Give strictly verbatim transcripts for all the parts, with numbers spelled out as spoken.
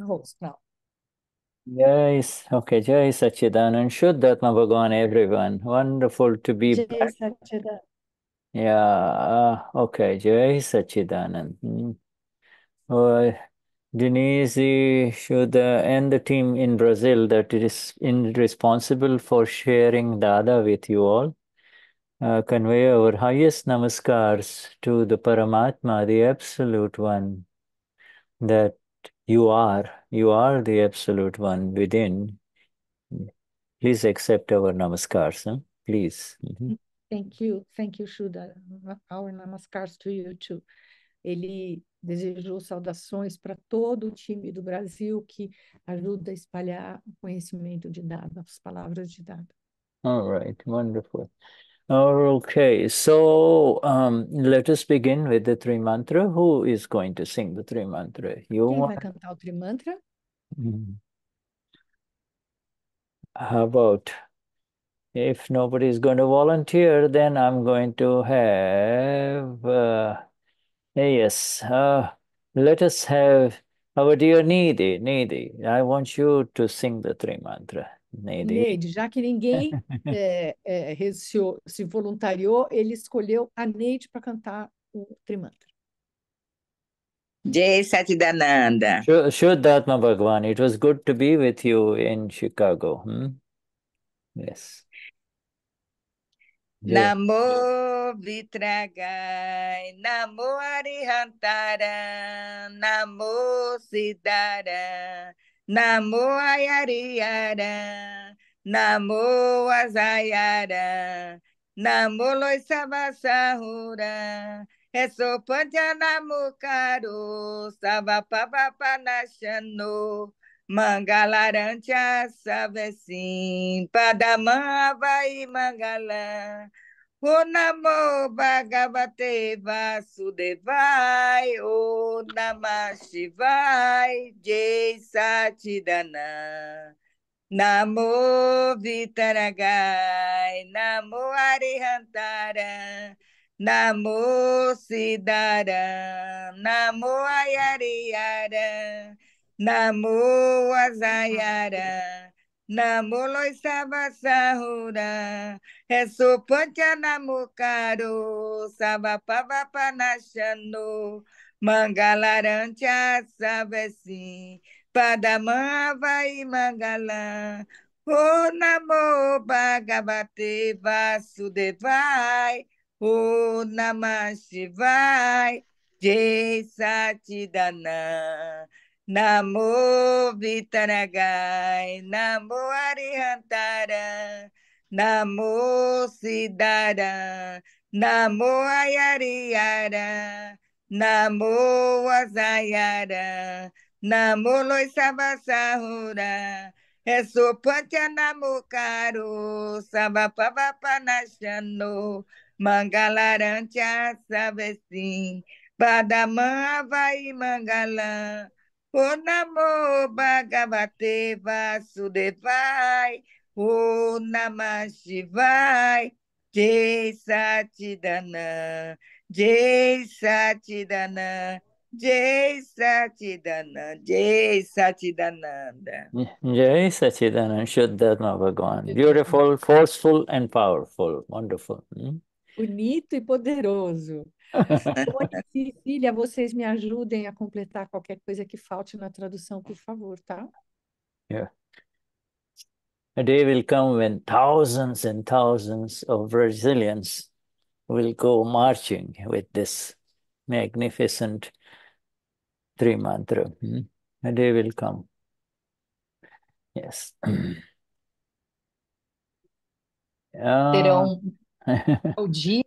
host now. Jai, okay, Jai Sachchidananda and Shuddhatma Bhagwan, everyone. Wonderful to be Jai back. Sachchidananda. Yeah, uh, okay, Jai Sachchidananda. Mm. Uh, Denise, Shuddha, and the team in Brazil that is in responsible for sharing Dada with you all. Uh, convey our highest namaskars to the Paramatma, the Absolute One, that you are. You are the Absolute One within. Please accept our namaskars, huh? Please. Mm-hmm. Thank you. Thank you, Shuddha. Our namaskars to you too. Ele desejou saudações para todo o time do Brasil que ajuda a espalhar o conhecimento de Dada, as palavras de Dada. All right. Wonderful. Okay, so um, let us begin with the three mantra. Who is going to sing the three mantra? You Quem vai cantar o three mantra? How about if nobody is going to volunteer, then I'm going to have. Uh, yes, uh, let us have our dear Nidhi. Nidhi, I want you to sing the three mantra. Neide, já que ninguém é, é, se voluntariou, ele escolheu a Neide para cantar o Trimantra. Jai Sachchidananda. Shuddhatma Bhagwan, it was good to be with you in Chicago. Hmm? Yes. Namo Vitragai, Namo Arihantara, Namo Siddhara. Namo Ayariyara, Namo Azayara, Namo Loisavasahura, Esopanjanamukaru, Savapapanashano, Mangalarantya Savasim, Padamavai Mangala, O Namo Bhagavate Vasudevai, O Namah Shivai, Jai Sachchidananda. Namo Vitaragai, Namo Arihantara, Namo Siddhara, Namo Ayariyara, Namo Azayara. Namo Loisavasahura, Esopanjanamukaru, Savapavapanashano, Mangalarantya Savasim, Padamavai Mangala, O Namo Bhagavate Vasudevai, O Namah Shivai, Jai Sachchidananda. Namo Vitaragai, Namo Arihantara, Namo Siddhara, Namo Ayariyara, Namo Azayara, Namo Loisavasahura, Esopanjanamukaru, Savapapanashano, Mangalarantya Savasim, Padamavai Mangala. O Namo Bhagavate Vasudevai, O Namah Shivai, Jai Sachchidananda, Jai Sachchidananda, Jai Sachchidananda, Jai Sachchidananda. Jai Sachchidananda, Shuddhatma Bhagwan. Beautiful, forceful and powerful. Wonderful. Hmm? Bonito e poderoso. Tony, Cecília, vocês me ajudem a completar qualquer coisa que falte na tradução, por favor, tá? Yeah. A day will come when thousands and thousands of Brazilians will go marching with this magnificent three mantra. Hmm? A day will come. Yes. Terão o dia.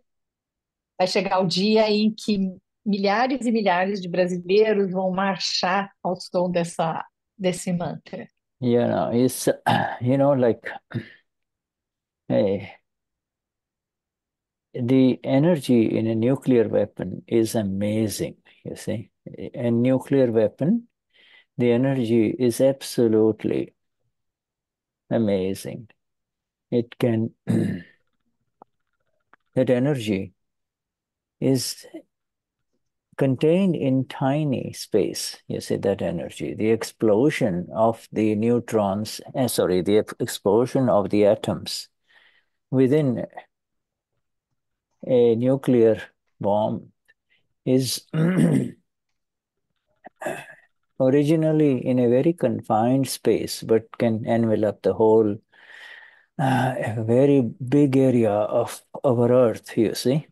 Vai chegar o dia em que milhares e milhares de brasileiros vão marchar ao som dessa, desse mantra. You know, it's, you know, like, hey, the energy in a nuclear weapon is amazing, you see. A nuclear weapon, the energy is absolutely amazing. It can, that energy is contained in tiny space, you see that energy, the explosion of the neutrons, uh, sorry, the explosion of the atoms within a nuclear bomb is originally in a very confined space, but can envelop the whole, uh, a very big area of our Earth, you see.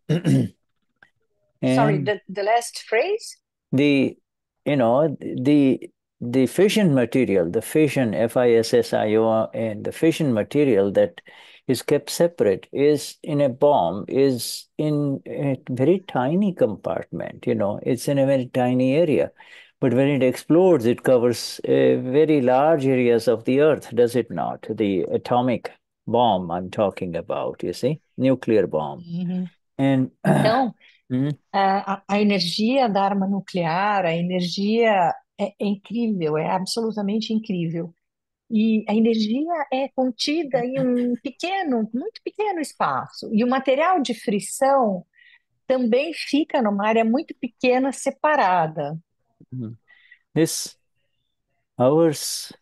And Sorry, the, the last phrase? The, you know, the the fission material, the fission, F I S S I O, and the fission material that is kept separate is in a bomb, is in a very tiny compartment, you know, it's in a very tiny area. But when it explodes, it covers uh, very large areas of the Earth, does it not? The atomic bomb I'm talking about, you see, nuclear bomb. Mm-hmm. And... No. Uhum. A, a energia da arma nuclear, a energia é, é incrível, é absolutamente incrível. E a energia é contida em um pequeno, muito pequeno espaço. E o material de frição também fica numa área muito pequena, separada. Uhum. This hours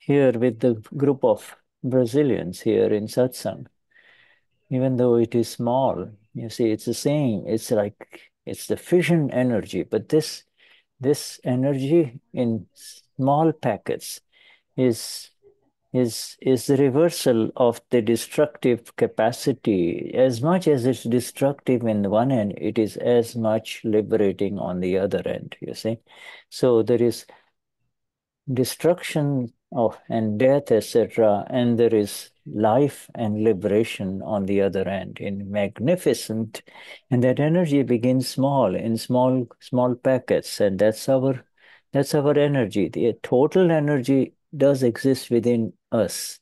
here with the group of Brazilians here in Satsang, even though it is small, you see, it's the same. It's like, it's the fission energy, but this this energy in small packets is is is the reversal of the destructive capacity. As much as it's destructive in one end, it is as much liberating on the other end, you see. So there is destruction of and death, et cetera, and there is life and liberation on the other end in magnificent, and that energy begins small, in small small packets, and that's our that's our energy. The total energy does exist within us.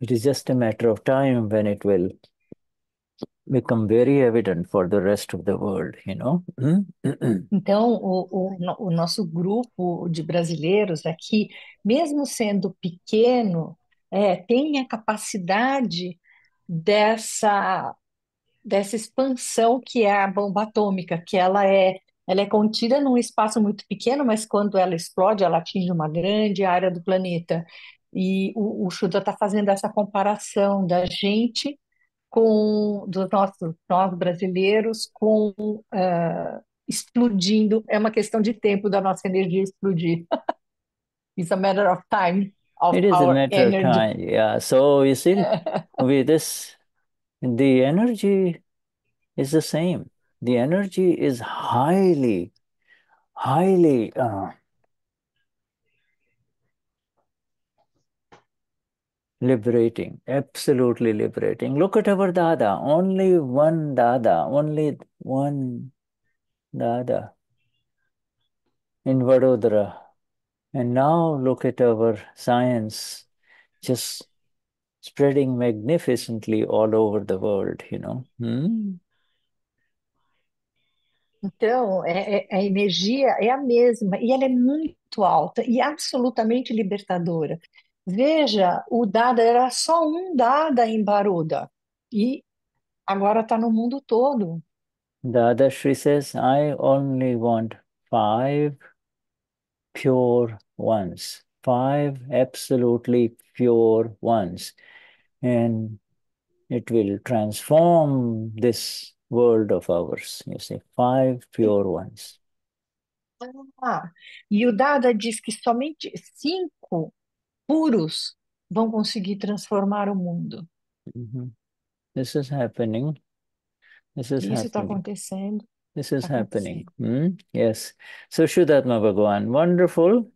It is just a matter of time when it will become very evident for the rest of the world, you know. Então, o, o, o nosso grupo de brasileiros aqui, mesmo sendo pequeno, é, tem a capacidade dessa, dessa expansão que é a bomba atômica, que ela é, ela é contida num espaço muito pequeno, mas quando ela explode, ela atinge uma grande área do planeta. E o, o Shuddha está fazendo essa comparação da gente com dos nossos nós brasileiros com uh, explodindo. É uma questão de tempo da nossa energia explodir. It's a matter of time. Of it is a matter energy. of time. Yeah. So you see, with this, the energy is the same. The energy is highly, highly uh, liberating, absolutely liberating. Look at our Dada, only one Dada, only one Dada in Vadodara. And now look at our science just spreading magnificently all over the world, you know. Hmm? Então, é, é, a energia é a mesma e ela é muito alta e absolutamente libertadora. Veja, o Dada era só um Dada em Baroda e agora está no mundo todo. Dada Sri says, I only want five pure ones, five absolutely pure ones. And it will transform this world of ours, you see, five pure ones. Ah, e o Dada diz que somente cinco puros vão conseguir transformar o mundo. Mm-hmm. This is happening. This is Isso está acontecendo. This is happening. Mm? Yes. So, Shuddhatma Bhagwan, wonderful.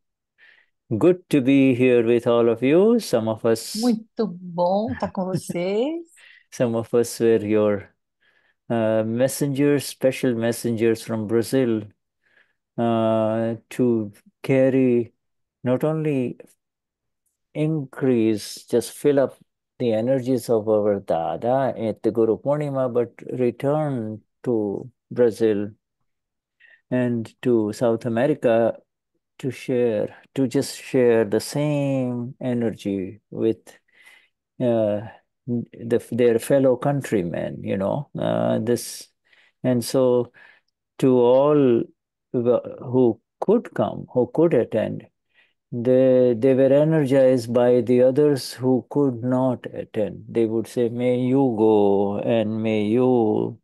Good to be here with all of you. Some of us... Muito bom estar com vocês. Some of us were your uh, messengers, special messengers from Brazil uh, to carry, not only increase, just fill up the energies of our Dada at the Guru Purnima, but return to Brazil and to South America to share, to just share the same energy with uh, the, their fellow countrymen, you know, uh, this. And so to all who could come, who could attend, they, they were energized by the others who could not attend. They would say, may you go and may you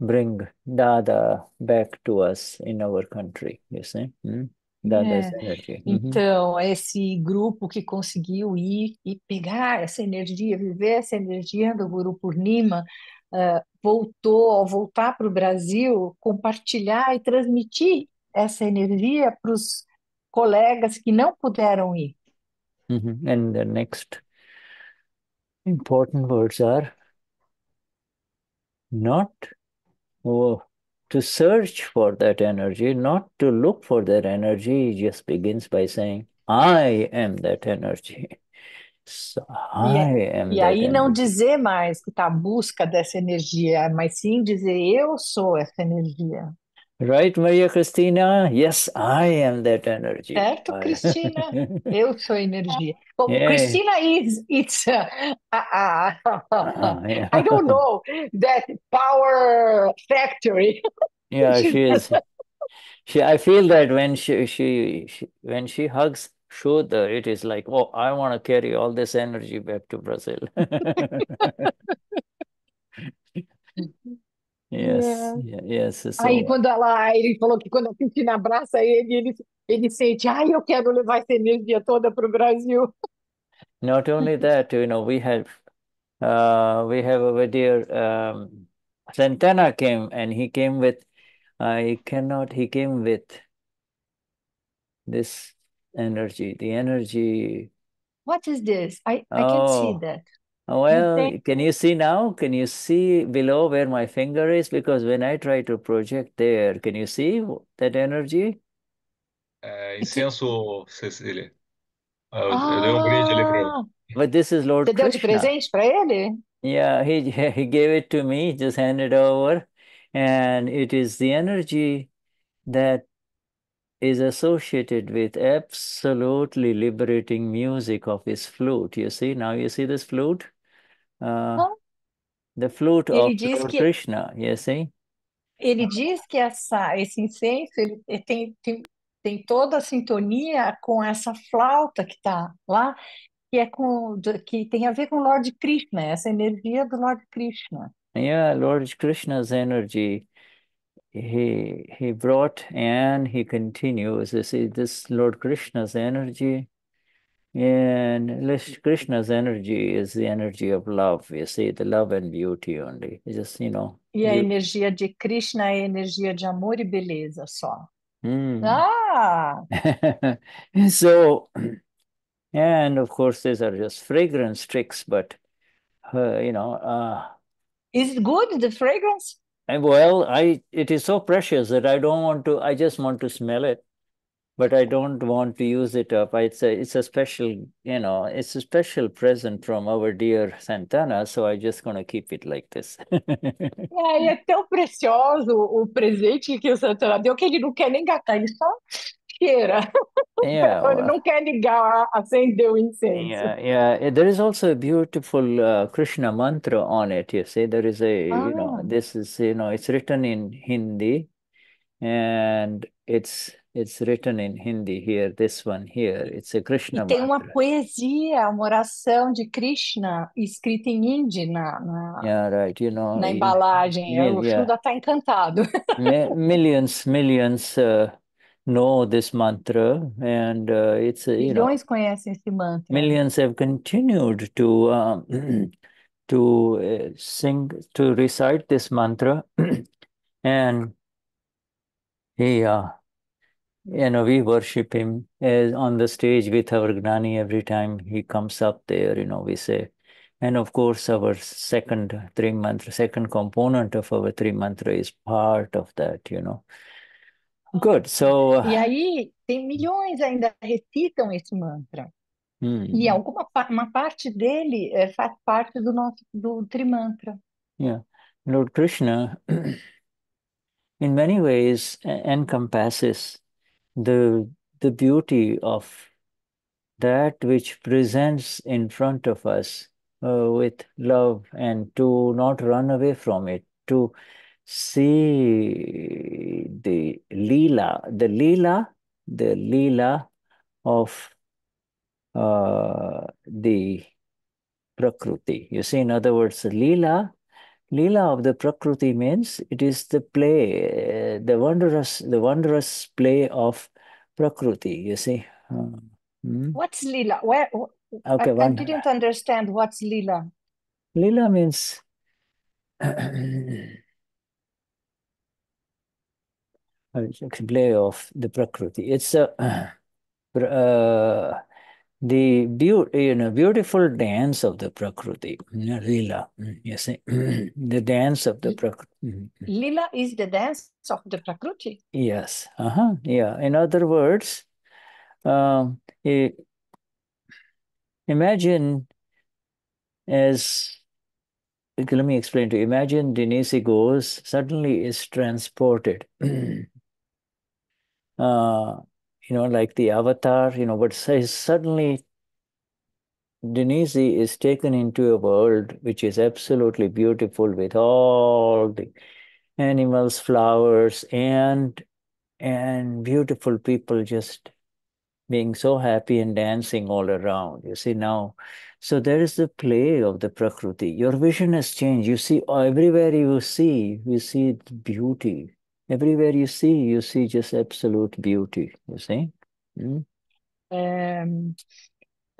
bring Dada back to us in our country, you see. Hmm? É. Então, esse grupo que conseguiu ir e pegar essa energia, viver essa energia do Guru Purnima, uh, voltou, ao voltar para o Brasil, compartilhar e transmitir essa energia para os colegas que não puderam ir. Mm-hmm. And the next important words are not... Oh. To search for that energy, not to look for that energy, just begins by saying, I am that energy. So, I e, am e that aí energy. Não dizer mais que está à busca dessa energia, mas sim dizer, eu sou essa energia. Right, Maria Cristina? Yes, I am that energy. Certo, I... Cristina? Eu sou energia. Well, yeah. Cristina is, it's, uh, uh, uh, uh, yeah. I don't know, that power factory. Yeah, she is. She, I feel that when she, she, she, when she hugs Shuddha, it is like, oh, I want to carry all this energy back to Brazil. Yes, yeah. Yes, so... Aí quando ela, ele falou que quando a Cristina abraça ele, ele, ele sente, ai, eu quero levar essa energia toda para o Brasil. Not only that, you know, we have, uh, we have over there, um, Santana came and he came with, I cannot, he came with this energy, the energy. What is this? I, I oh. can see that. Well, can you see now? Can you see below where my finger is? Because when I try to project there, can you see that energy? É, incenso, Cecilia. Eu, ah, eu dei um brinde ali para ele. But this is Lord Você Krishna. Deu de presente para ele? Yeah, he, he gave it to me, just handed over. And it is the energy that is associated with absolutely liberating music of his flute. You see, now you see this flute? Uh, the flute ele of Lord que, Krishna, you see? Ele diz que essa, esse incenso ele tem, tem, tem toda a sintonia com essa flauta que está lá, que, é com, que tem a ver com Lord Krishna, essa energia do Lord Krishna. Yeah, Lord Krishna's energy he, he brought and he continues. You see, this Lord Krishna's energy. And Krishna's energy is the energy of love, you see, the love and beauty only. It's just, you know. E a beauty. Energia de Krishna é a energia de amor e beleza só. Mm. Ah! So, and of course, these are just fragrance tricks, but, uh, you know. Uh, is it good, the fragrance? Well, I it is so precious that I don't want to, I just want to smell it. But I don't want to use it up. It's a, it's a special, you know, it's a special present from our dear Santana, so I'm just going to keep it like this. É, é tão precioso o presente que o Santana deu que ele não quer nem gastar, ele só cheira. Yeah, ele well, não quer ligar, acender o incenso. Yeah, yeah. There is also a beautiful uh, Krishna mantra on it, you see. There is a, ah. you know, this is, you know, it's written in Hindi, and it's... It's written in Hindi here, this one here. It's a Krishna e tem uma mantra. Poesia, uma oração de Krishna escrita em hindi na, na, yeah, right. you know, na embalagem. Yeah, o Shuddha está yeah. encantado. Millions, millions uh, know this mantra, and uh, it's uh, you Milhões know, conhecem esse mantra. Millions have continued to um, to uh, sing, to recite this mantra, and he. Uh, You know, we worship him as on the stage with our Gnani every time he comes up there, you know, we say. And of course, our second three mantra, second component of our three mantra is part of that, you know. Good, so... E aí, tem milhões ainda recitam esse mantra. Hmm. E alguma uma parte dele é, faz parte do nosso do trimantra. Yeah, Lord Krishna, in many ways, encompasses The, the beauty of that which presents in front of us uh, with love and to not run away from it, to see the Leela, the Leela, the Leela of uh, the Prakriti. You see, in other words, Leela, Leela of the Prakriti means it is the play, the wondrous, the wondrous play of Prakriti, you see. Hmm. What's Leela? Where, okay, I, one, I didn't understand what's Leela. Leela means... play of the Prakriti. It's a uh, the beauty, you know, beautiful dance of the Prakriti. Leela, you see, the dance of the Prakriti. Leela is the dance of the Prakriti. Yes. Uh huh. Yeah. In other words, um, it, imagine as. Let me explain to you. Imagine Denise goes, suddenly is transported. Uh, you know, like the avatar, you know, but suddenly Denise is taken into a world which is absolutely beautiful with all the animals, flowers, and and beautiful people just being so happy and dancing all around. You see now, so there is the play of the Prakriti. Your vision has changed. You see, everywhere you see, you see beauty. Everywhere you see, you see just absolute beauty, you see? Hmm? É,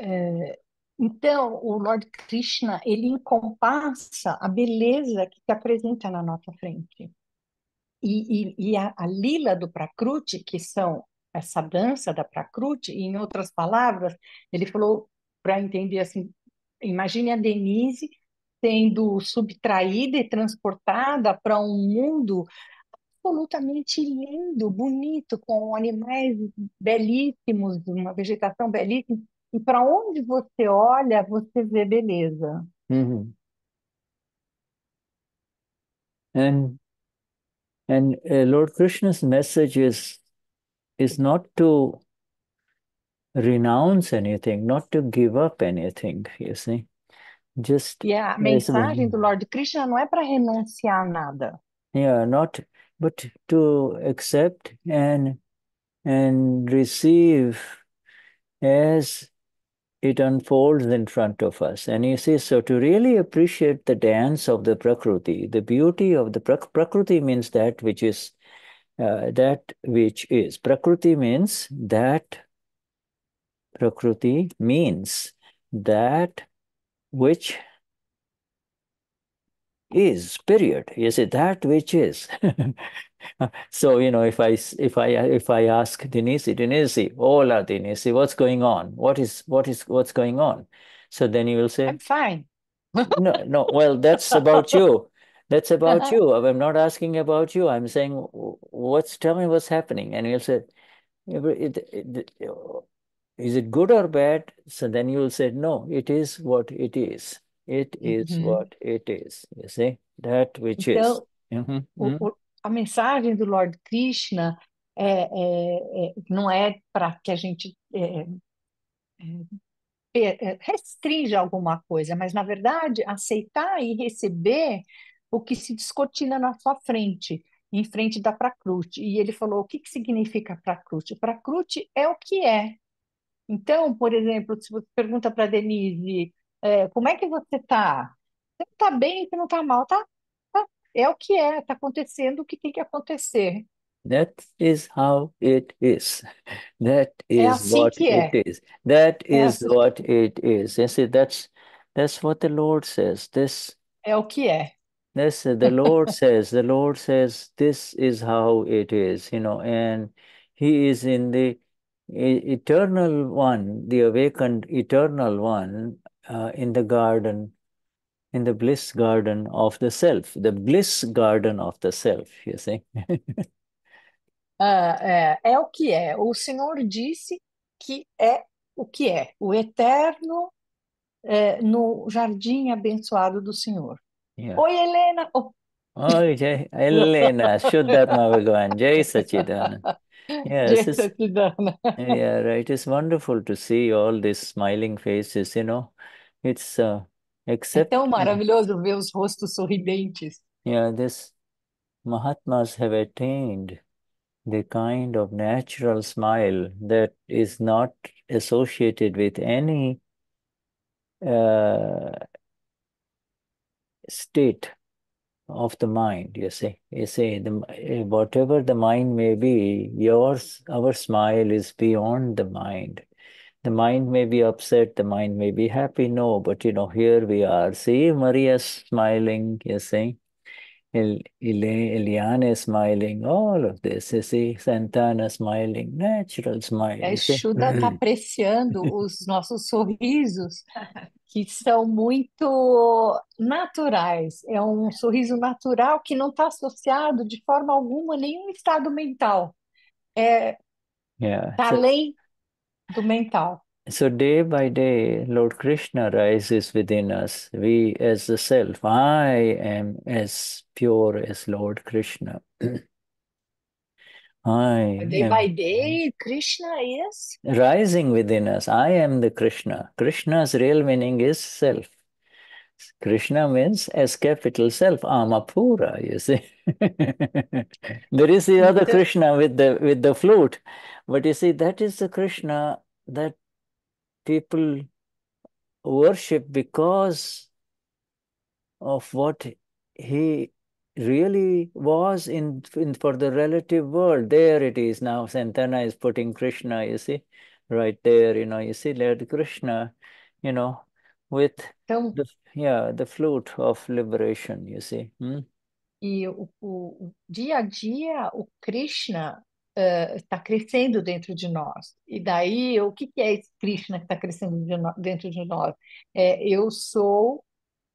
é, então, o Lord Krishna, ele encompassa a beleza que se apresenta na nossa frente. E, e, e a, a lila do Prakruti, que são essa dança da Prakruti, em outras palavras, ele falou para entender assim, imagine a Denise sendo subtraída e transportada para um mundo... absolutamente lindo, bonito, com animais belíssimos, uma vegetação belíssima. E para onde você olha, você vê beleza. Mm-hmm. And and uh, Lord Krishna's message is is not to renounce anything, not to give up anything. You see, just yeah. A mensagem do Lord Krishna não é para renunciar a nada. Yeah, not. But to accept and and receive as it unfolds in front of us. And you see, so to really appreciate the dance of the Prakriti, the beauty of the Prak Prakriti means that which is, uh, that which is. Prakriti means that, Prakriti means that which is, period. You see, that which is. So, you know, if I if I if I ask Denise, Denise, hola Denise, what's going on? What is what is what's going on? So then you will say, I'm fine. no, no. Well, that's about you. That's about you. I'm not asking about you. I'm saying, what's tell me what's happening? And you'll say, it, it, it, is it good or bad? So then you will say, no. It is what it is. It is uhum. What it is, you see? That which então, is. Uhum. O, o, a mensagem do Lord Krishna é, é, é, não é para que a gente é, é, restrinja alguma coisa, mas, na verdade, aceitar e receber o que se descortina na sua frente, em frente da Prakruti. E ele falou, o que, que significa Prakruti? Prakruti é o que é. Então, por exemplo, se você pergunta para a Denise... É, como é que você tá? Você tá bem, você não tá mal, tá? tá? É o que é, tá acontecendo o que tem que acontecer. That is how it is. That is é assim what que it é. Is. That é is assim. What it is. You see, that's that's what the Lord says. This é o que é. This the Lord says. The Lord says this is how it is. You know, and He is in the eternal one, the awakened eternal one. Uh, in the garden, in the bliss garden of the self, the bliss garden of the self, you see? uh, é, é o que é. O Senhor disse que é o que é. O eterno é, no jardim abençoado do Senhor. Yeah. Oi, Helena! Oh. Oi, Jai. Helena, Shuddhatma Bhagwan, Jai Sachchidananda. Yes, yes, it's, yeah, right. It's wonderful to see all these smiling faces, you know. It's uh, except. É tão maravilhoso ver os rostos sorridentes. Yeah, this Mahatmas have attained the kind of natural smile that is not associated with any uh, state of the mind, you see. You see, the, whatever the mind may be, yours, our smile is beyond the mind. The mind may be upset, the mind may be happy, no, but you know, here we are. See, Maria smiling, you see. El, Eliane smiling, all of this, you see, Santana smiling, natural smiling. A Shuddha está apreciando os nossos sorrisos, que são muito naturais. É um sorriso natural que não está associado de forma alguma a nenhum estado mental. É yeah. tá so, além do mental. So day by day, Lord Krishna rises within us. We as the self, I am as pure as Lord Krishna. I day am by day, Krishna is rising within us. I am the Krishna. Krishna's real meaning is self. Krishna means as capital self, Amapura, you see. There is the other Krishna with the with the flute. But you see, that is the Krishna that people worship because of what he really was in, in for the relative world. There it is now. Santana is putting Krishna, you see, right there, you know, you see, Lord Krishna, you know, with the, yeah, the flute of liberation, you see. Hmm? E o, o dia a dia, o Krishna está uh, crescendo dentro de nós. E daí, o que, que é esse Krishna que está crescendo de no, dentro de nós? É, eu sou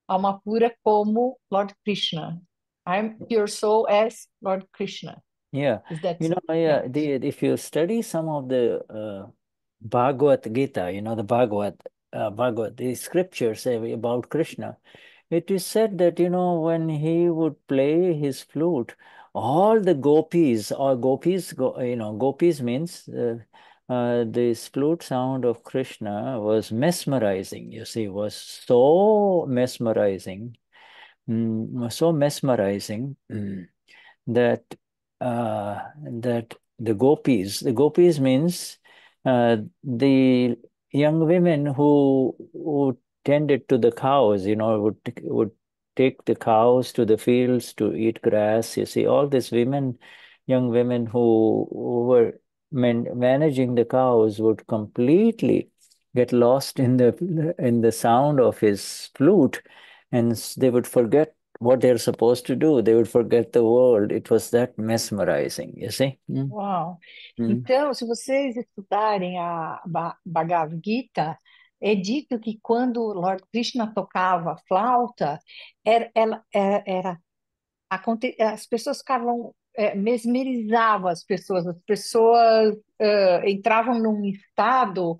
alma pura como Lord Krishna. I'm pure soul as Lord Krishna. Yeah, you know, yeah, the, if you study some of the uh, Bhagavad Gita, you know, the Bhagavad, uh, Bhagavad, the scriptures about Krishna, it is said that, you know, when he would play his flute, all the gopis, or gopis, go, you know, gopis means uh, uh, this flute sound of Krishna was mesmerizing, you see, was so mesmerizing, mm, so mesmerizing mm, that uh, that the gopis, the gopis means uh, the young women who, who tended to the cows, you know, would would take the cows to the fields to eat grass. You see, all these women, young women who, who were man, managing the cows would completely get lost in the in the sound of his flute, and they would forget what they're supposed to do. They would forget the world. It was that mesmerizing, you see? Mm. Wow. Mm. Então, se vocês estudarem a Bhagavad Gita, é dito que quando Lord Krishna tocava flauta, era, era, era, aconte, as pessoas ficavam, é, mesmerizavam as pessoas, as pessoas uh, entravam num estado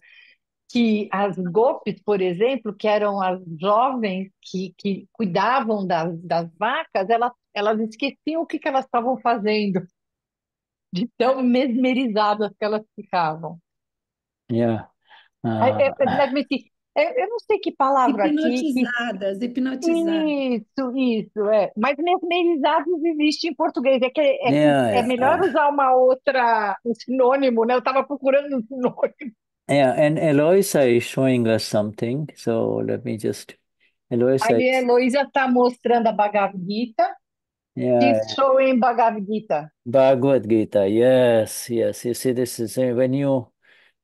que as gopis, por exemplo, que eram as jovens que, que cuidavam das, das vacas, elas, elas esqueciam o que, que elas estavam fazendo, de tão mesmerizadas que elas ficavam. Yeah. Ah, eu não sei que palavra hipnotizadas, aqui. Hipnotizadas. Isso, isso, é. Mas mesmerizados existe em português. É, que é, yeah, é melhor yeah. usar uma outra, um sinônimo, né? Eu estava procurando um sinônimo. Yeah, and Eloisa is showing us something, so let me just... Eloisa... Aí a Eloisa está mostrando a Bhagavad Gita. Yeah. She's showing Bhagavad Gita. Bhagavad Gita, yes, yes. You see, this is when you...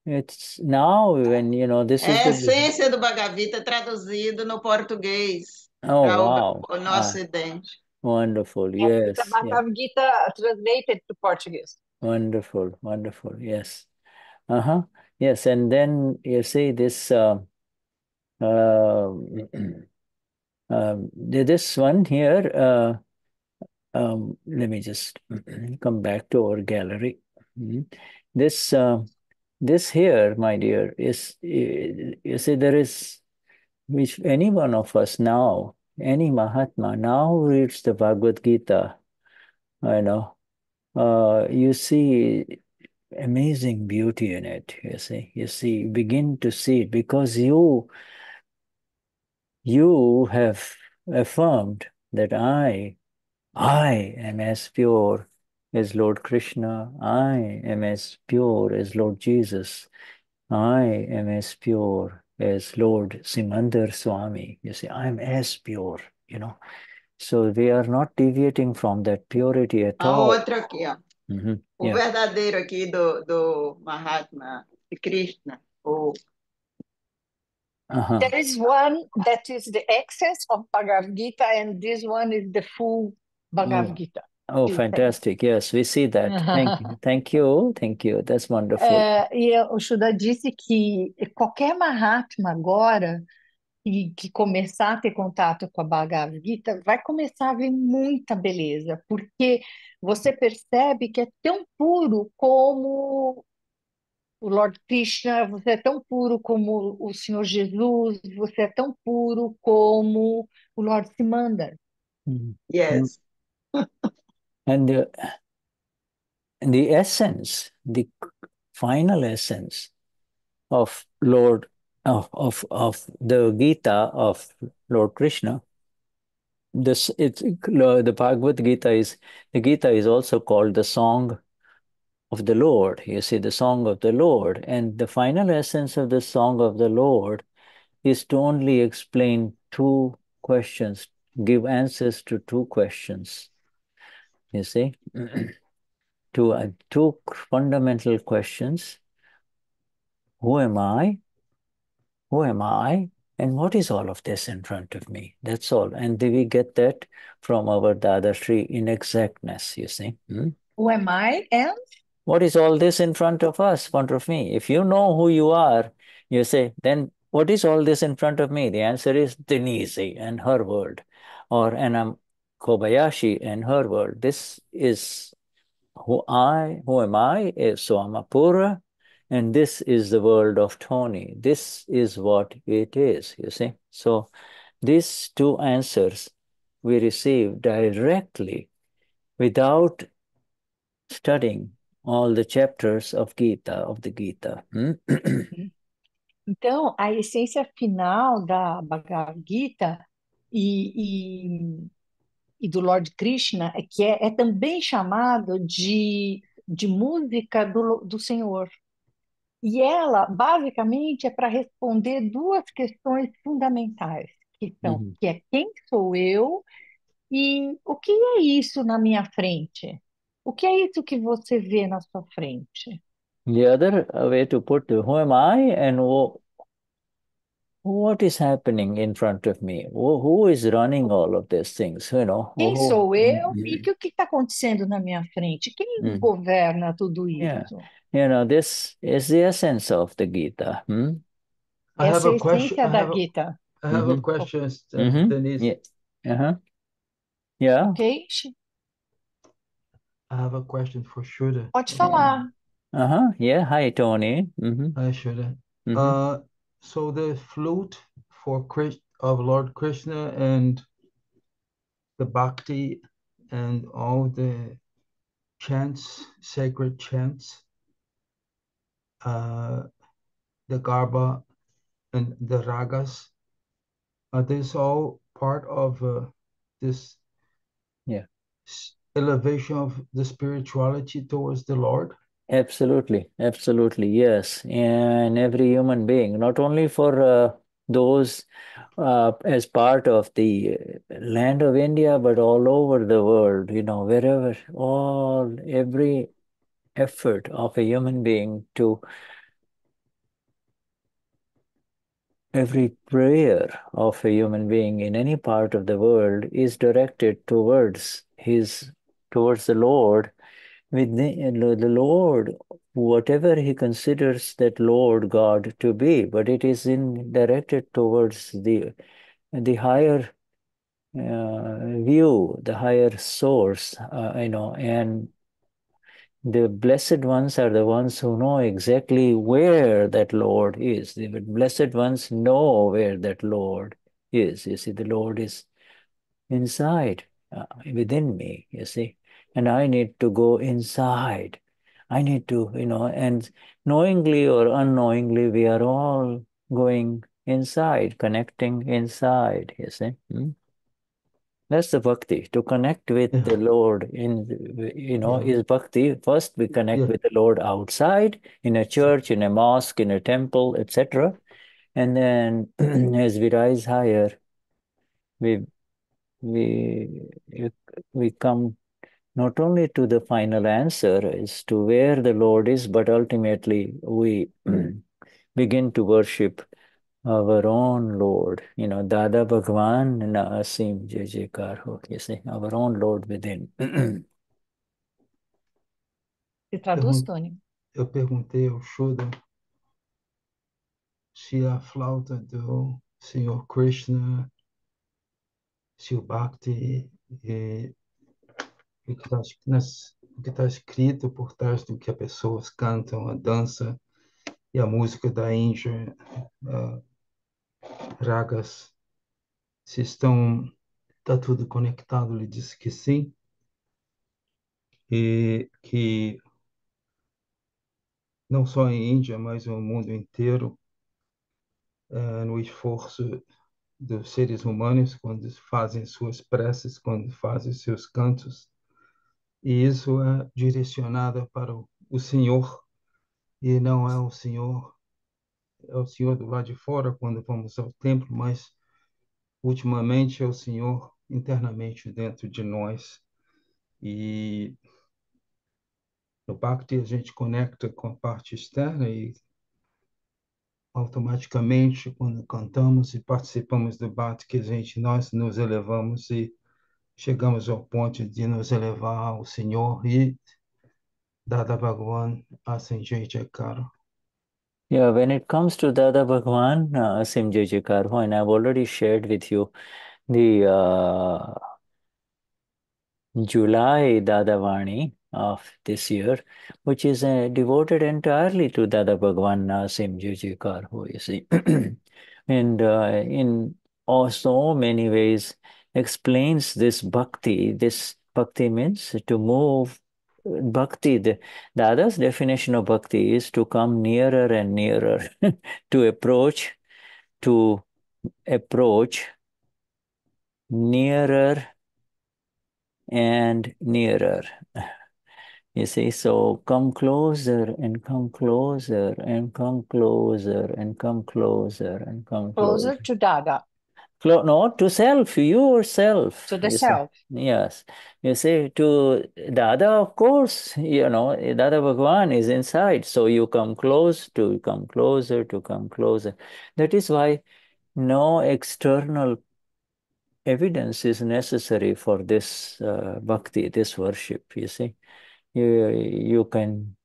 It's now when, you know, this é is a essência do Bhagavad Gita traduzido no português oh, para wow. o, o nosso ah. ocidente. Wonderful, yes. The Bhagavad Gita yes. translated to Portuguese. Wonderful, wonderful, yes. Uh-huh, yes, and then you see this, uh, uh, uh, this one here, uh, um, let me just come back to our gallery. This... Uh, This here, my dear, is, you see, there is, which any one of us now, any Mahatma now reads the Bhagavad Gita, you know, uh, you see amazing beauty in it, you see, you see, begin to see it because you, you have affirmed that I I am as pure as Lord Krishna. I am as pure as Lord Jesus. I am as pure as Lord Simandar Swami. You see, I am as pure, you know. So we are not deviating from that purity at all. Outro aqui, ó. Mm-hmm. O yeah. verdadeiro aqui do, do Mahatma Krishna. O... Uh-huh. There is one that is the excess of Bhagavad Gita, and this one is the full Bhagavad Gita. Oh, oh fantastic. Yes, we see that. Thank you. Thank you. Thank you. That's wonderful. É, e o Shuddha disse que qualquer Mahatma agora que, que começar a ter contato com a Bhagavad Gita vai começar a ver muita beleza, porque você percebe que é tão puro como... o Lord Krishna, você é tão puro como o Senhor Jesus, você é tão puro como o Lord Simandar. Mm. Yes. And the, the essence, the final essence of Lord, of, of, of the Gita of Lord Krishna, this, it's, the Bhagavad Gita is, the Gita is also called the song of the Lord, you see, the song of the Lord. And the final essence of the song of the Lord is to only explain two questions, give answers to two questions, you see, to uh, two fundamental questions. Who am I? Who am I? And what is all of this in front of me? That's all. And we get that from our Dada Sri in exactness, you see. Hmm? Who am I and? What is all this in front of us, in front of me? If you know who you are, you say, then what is all this in front of me? The answer is Denise and her world, or Anam Kobayashi and her world. This is who I, who am I, so Amapura, and this is the world of Tony. This is what it is, you see. So these two answers we receive directly without studying all the chapters of Gita, of the Gita. Hmm? Então, a essência final da Bhagavad Gita e, e, e do Lord Krishna, que é, é também chamado de, de música do, do Senhor. E ela, basicamente, é para responder duas questões fundamentais, que são, uhum. que é quem sou eu e o que é isso na minha frente? O que é isso que você vê na sua frente? The other way to put it, who am I and who, what is happening in front of me? Who, who is running all of these things? You know, quem who, sou eu mm-hmm. e que, o que está acontecendo na minha frente? Quem mm-hmm. governa tudo isso? Yeah. You know, this is the essence of the Gita. Hmm? I Essa have é a question. I have, Gita. A, I have mm-hmm. a question, mm-hmm. Denise. Yeah. Uh-huh. Yeah. Okay. I have a question for Shuddha. Pode falar. Uh huh. Yeah. Hi, Tony. Mm-hmm. Hi, Shuddha. Mm-hmm. Uh, so the flute for Chris of Lord Krishna and the bhakti and all the chants, sacred chants, uh, the garba and the ragas, are these all part of uh, this? Yeah. Elevation of the spirituality towards the Lord? Absolutely, absolutely, yes. And every human being, not only for uh, those uh, as part of the land of India, but all over the world, you know, wherever, all, every effort of a human being to, every prayer of a human being in any part of the world is directed towards his towards the Lord, with the, the Lord, whatever he considers that Lord God to be, but it is in directed towards the, the higher uh, view, the higher source, uh, you know, and the blessed ones are the ones who know exactly where that Lord is. The blessed ones know where that Lord is. You see, the Lord is inside. Uh, within me, you see, and I need to go inside. I need to, you know, and knowingly or unknowingly, we are all going inside, connecting inside, you see. Hmm? That's the bhakti, to connect with yeah. the Lord in, you know, yeah. is bhakti. First, we connect yeah. with the Lord outside, in a church, in a mosque, in a temple, et cetera. And then as we rise higher, we, we, we come not only to the final answer as to where the Lord is, but ultimately we begin to worship our own Lord. You know, Dada Bhagwan na asim jai jaikar ho, you see, our own Lord within. Você traduz, Tony? Eu perguntei ao Shuddha se a flauta do Senhor Krishna, se o Bhakti e o que está escrito por trás do que as pessoas cantam, a dança e a música da Índia, uh, ragas, se estão, está tudo conectado. Ele disse que sim, e que não só a Índia, mas o mundo inteiro, uh, no esforço dos seres humanos, quando fazem suas preces, quando fazem seus cantos, e isso é direcionado para o, o Senhor, e não é o Senhor, é o Senhor do lado de fora quando vamos ao templo, mas ultimamente é o Senhor internamente dentro de nós. E no Bhakti a gente conecta com a parte externa e automaticamente, quando cantamos e participamos do Bhakti, que a gente, nós nos elevamos e chegamos ao ponto de nos elevar ao Senhor e Dada Bhagwan, asim jai jaikar. Yeah, when it comes to Dada Bhagwan, asim jai jaikar, and I've already shared with you the uh, July Dada Vani of this year, which is uh, devoted entirely to Dada Bhagwan, asim jai jaikar, you see, and uh, in oh, so many ways explains this bhakti. This bhakti means to move. Bhakti, the Dada's definition of bhakti is to come nearer and nearer, to approach, to approach nearer and nearer. You see, so come closer and come closer and come closer and come closer and come closer. Closer to Dada. No, to self, yourself. To the you self. See. Yes. You see, to Dada, of course, you know, Dada Bhagwan is inside. So you come close, to come closer, to come closer. That is why no external evidence is necessary for this uh, bhakti, this worship, you see. You, you can...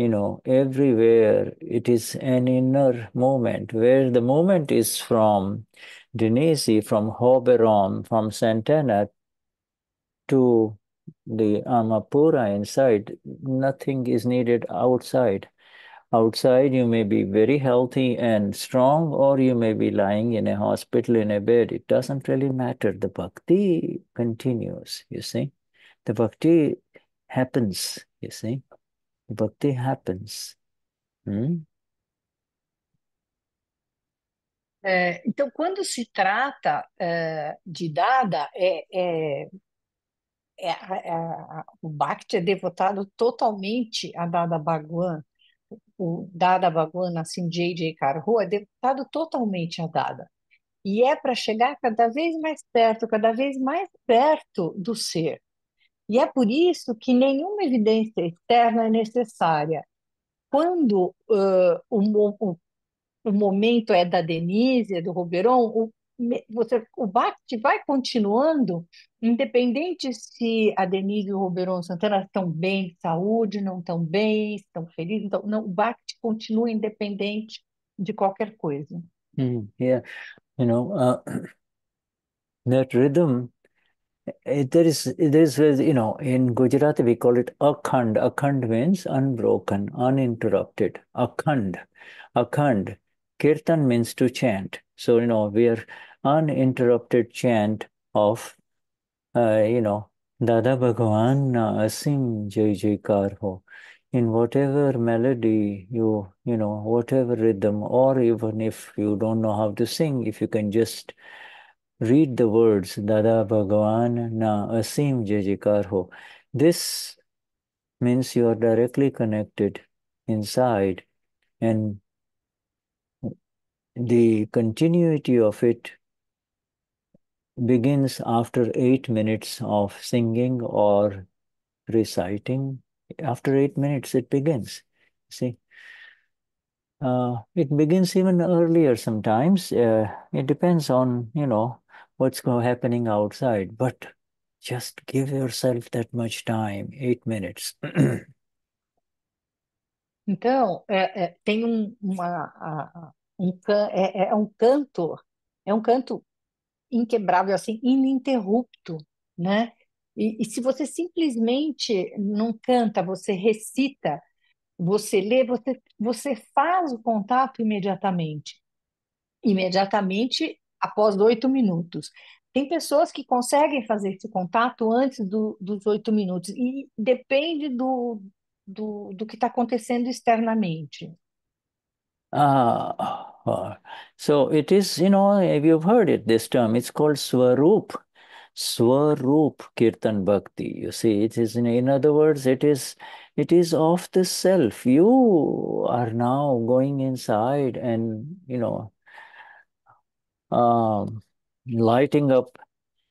You know, everywhere it is an inner movement, where the movement is from Denise, from Hoberon, from Santana to the Amapura inside. Nothing is needed outside. Outside you may be very healthy and strong, or you may be lying in a hospital in a bed. It doesn't really matter. The bhakti continues, you see. The bhakti happens, you see. Bhakti happens. Hmm? É, então, quando se trata é, de Dada, é, é, é, é, o Bhakti é devotado totalmente a Dada Bhagwan. O Dada Bhagwan, assim, J J Karho, é devotado totalmente a Dada. E é para chegar cada vez mais perto, cada vez mais perto do ser. E é por isso que nenhuma evidência externa é necessária. Quando uh, o, o, o momento é da Denise, é do Roberon, o, você, o Bhakti vai continuando, independente se a Denise e o Roberon Santana estão bem de saúde, não estão bem, estão felizes. Então, não, o Bhakti continua independente de qualquer coisa. Mm, yeah. You know, uh, that rhythm... There is, there is, you know, in Gujarati we call it Akhand. Akhand means unbroken, uninterrupted. Akhand. Akhand. Kirtan means to chant. So, you know, we are uninterrupted chant of, uh, you know, Dada Bhagwan asim jai jaikar ho. In whatever melody you, you know, whatever rhythm, or even if you don't know how to sing, if you can just Read the words, Dada Bhagwan na asim jajikar ho. This means you are directly connected inside, and the continuity of it begins after eight minutes of singing or reciting. After eight minutes it begins, see. Uh, it begins even earlier sometimes. Uh, it depends on, you know, what's happening outside, but just give yourself that much time, eight minutes. Então, é, é, tem um, uma, um, é, é um canto, é um canto inquebrável, assim, ininterrupto, né? E, e se você simplesmente não canta, você recita, você lê, você, você faz o contato imediatamente. Imediatamente, após oito minutos. Tem pessoas que conseguem fazer esse contato antes do, dos oito minutos. E depende do, do, do que está acontecendo externamente. Ah, uh, so it is, you know, have you heard it, this term? It's called Swarup. Swarup Kirtan Bhakti. You see, it is, in other words, it is, it is of the self. You are now going inside and, you know, um, lighting up,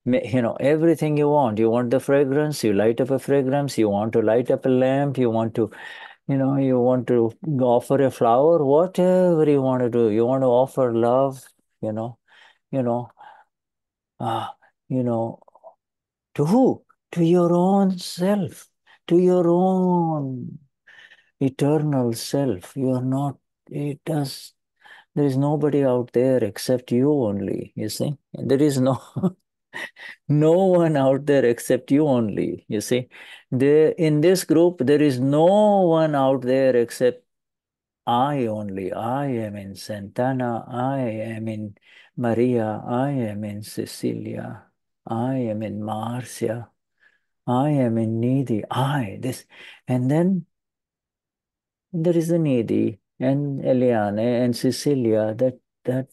you know, everything you want. You want the fragrance, you light up a fragrance, you want to light up a lamp, you want to, you know, you want to offer a flower, whatever you want to do. You want to offer love, you know, you know, ah, you know, to who? To your own self, to your own eternal self. You are not, it does, there is nobody out there except you only, you see. There is no, no one out there except you only, you see. There, in this group, there is no one out there except I only. I am in Santana, I am in Maria, I am in Cecilia, I am in Marcia, I am in Nidhi, I, this. And then there is a Nidhi and Eliane and Cecilia, that, that,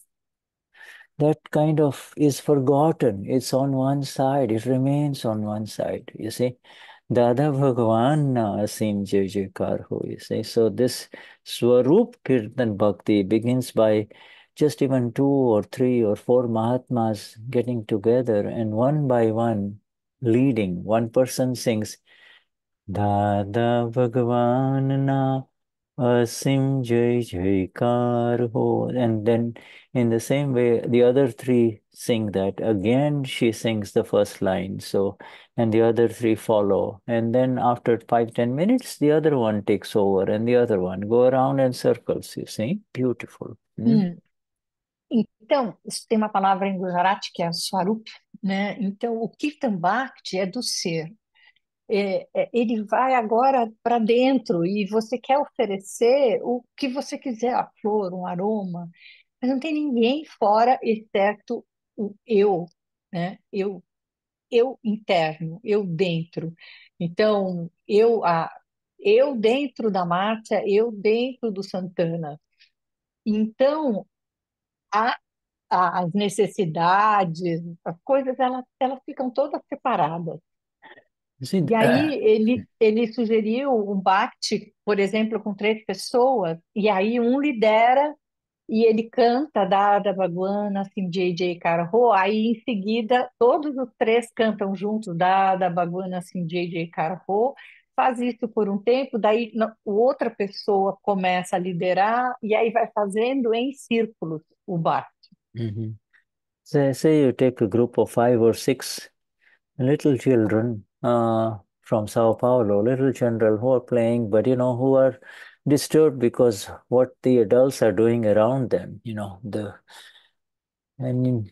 that kind of is forgotten. It's on one side, it remains on one side, you see. Dada Bhagwan na asim jai jaikar ho, you see. So this Swarup Kirtan Bhakti begins by just even two or three or four Mahatmas getting together and one by one leading. One person sings, Dada Bhagwan na asim jai jaikar ho. And then in the same way, the other three sing that. Again, she sings the first line. So, and the other three follow. And then after five, ten minutes, the other one takes over and the other one. Go around in circles, you see. Beautiful. Mm. Mm. Então, isso tem uma palavra em Gujarati que é Swarup, né? Então, o Kirtan Bhakti é do ser. É, é, ele vai agora para dentro e você quer oferecer o que você quiser, a flor, um aroma, mas não tem ninguém fora, exceto o eu, né? Eu, eu interno, eu dentro. Então, eu, a, eu dentro da Márcia, eu dentro do Santana. Então, A, a, as necessidades, as coisas, elas, elas ficam todas separadas. Sim. E aí ele, ele sugeriu um bhakti, por exemplo, com três pessoas, e aí um lidera e ele canta Dada Bhagwan, assim, J J Karho, aí em seguida todos os três cantam juntos Dada Bhagwan, assim, J J Karho, faz isso por um tempo, daí outra pessoa começa a liderar e aí vai fazendo em círculos. Ubat. Mm-hmm. So, say you take a group of five or six little children uh, from Sao Paulo, little children who are playing, but you know, who are disturbed because what the adults are doing around them, you know, the, and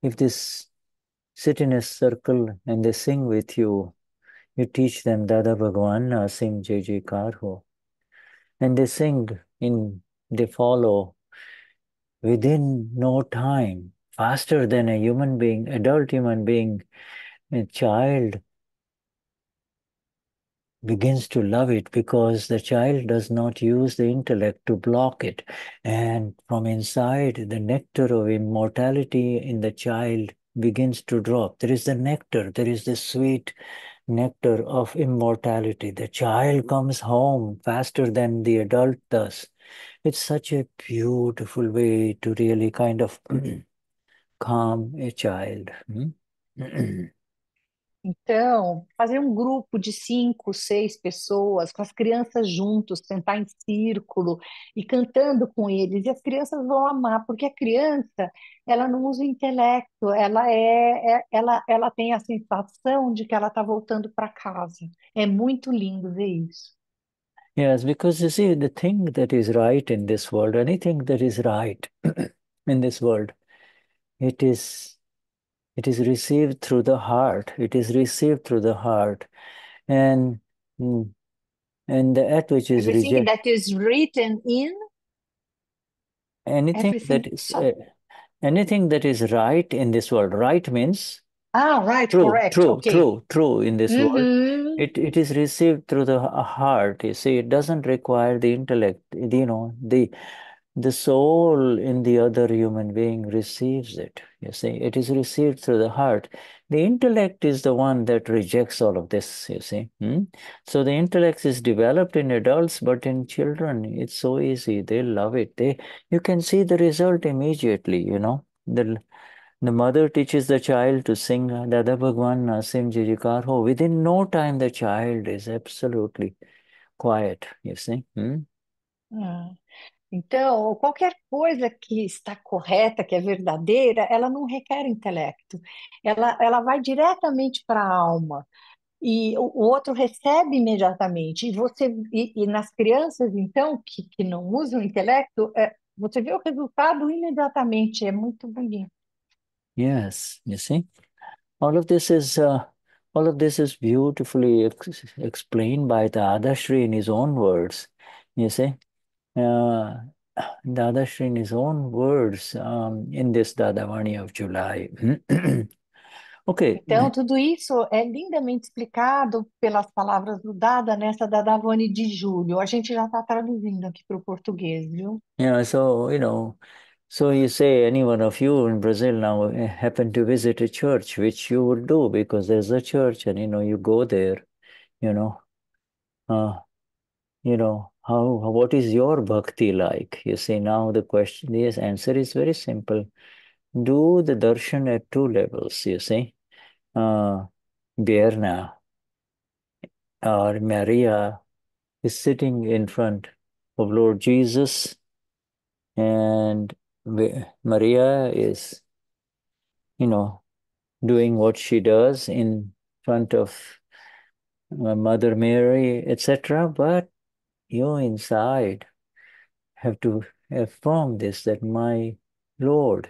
if they sit in a circle and they sing with you, you teach them Dada Bhagwan na asim jai jaikar ho, and they sing in, they follow. Within no time, faster than a human being, adult human being, a child begins to love it because the child does not use the intellect to block it. And from inside, the nectar of immortality in the child begins to drop. There is the nectar, there is the sweet nectar of immortality. The child comes home faster than the adult does. It's such a beautiful way to really kind of calm a child. Então, fazer um grupo de cinco, seis pessoas, com as crianças juntos, sentar em círculo e cantando com eles. E as crianças vão amar, porque a criança, ela não usa o intelecto, ela, é, é, ela, ela tem a sensação de que ela está voltando para casa. É muito lindo ver isso. Yes, because you see, the thing that is right in this world, anything that is right in this world, it is... It is received through the heart. It is received through the heart. And, and that which is rejected. Everything that is written in? Anything that is, uh, anything that is right in this world. Right means? Ah, right, true, correct. True, okay. true, true in this mm-hmm. world. It, it is received through the heart. You see, it doesn't require the intellect. You know, the... The soul in the other human being receives it, you see. It is received through the heart. The intellect is the one that rejects all of this, you see. Hmm? So the intellect is developed in adults, but in children, it's so easy. They love it. They, you can see the result immediately, you know. The, the mother teaches the child to sing Dada Bhagwan, Nasim Jirikar Ho. Within no time, the child is absolutely quiet, you see. Hmm? Yeah. Então, qualquer coisa que está correta, que é verdadeira, ela não requer intelecto. Ela, ela vai diretamente para a alma. E o, o outro recebe imediatamente. E, você, e, e nas crianças, então, que, que não usam intelecto, é, você vê o resultado imediatamente. É muito bonito. Yes, you see? All of this is... Uh... All of this is beautifully ex explained by Dada Sri in his own words. You see? Uh, Dada Sri in his own words um, in this Dadavani of July. Okay. Então, tudo isso é lindamente explicado pelas palavras do Dada nessa Dadavani de julho. A gente já está traduzindo aqui para o português, viu? Yeah, so, you know, so you say any one of you in Brazil now happen to visit a church, which you would do because there's a church and, you know, you go there, you know, uh, you know, How, what is your bhakti like? You see, now the question, the answer is very simple. Do the darshan at two levels, you see. Uh, Bierna or Maria is sitting in front of Lord Jesus, and Maria is, you know, doing what she does in front of Mother Mary, et cetera. But you inside have to affirm this, that my Lord,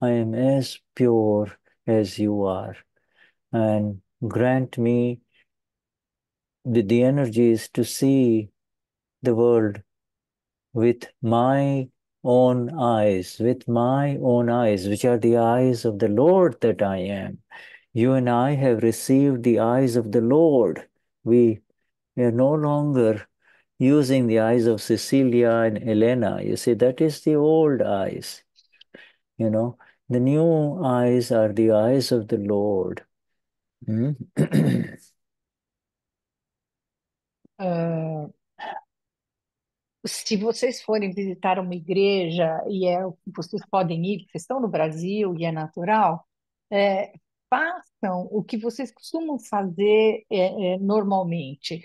I am as pure as you are, and grant me the, the energies to see the world with my own eyes, with my own eyes, which are the eyes of the Lord that I am. You and I have received the eyes of the Lord. We, we are no longer using the eyes of Cecilia and Elena. You see, that is the old eyes. You know, the new eyes are the eyes of the Lord. Hmm? uh, se vocês forem visitar uma igreja, e é, vocês podem ir, vocês estão no Brasil e é natural, é, façam o que vocês costumam fazer é, é, normalmente.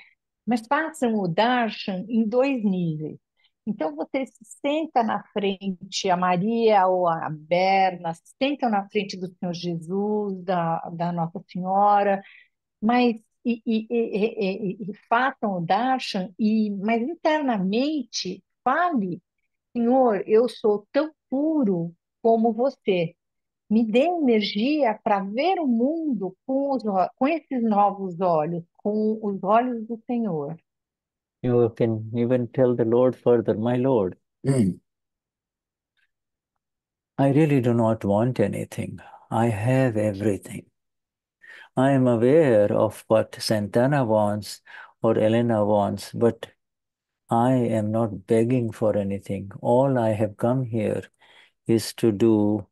Mas façam o darshan em dois níveis. Então, você se senta na frente, a Maria ou a Berna, se sentam na frente do Senhor Jesus, da, da Nossa Senhora, mas, e, e, e, e, e, e façam o darshan, e, mas internamente fale, Senhor, eu sou tão puro como você. Me dê energia para ver o mundo com, os, com esses novos olhos, com os olhos do Senhor. You can even tell the Lord further, my Lord, mm. I really do not want anything. I have everything. I am aware of what Santana wants or Elena wants, but I am not begging for anything. All I have come here is to do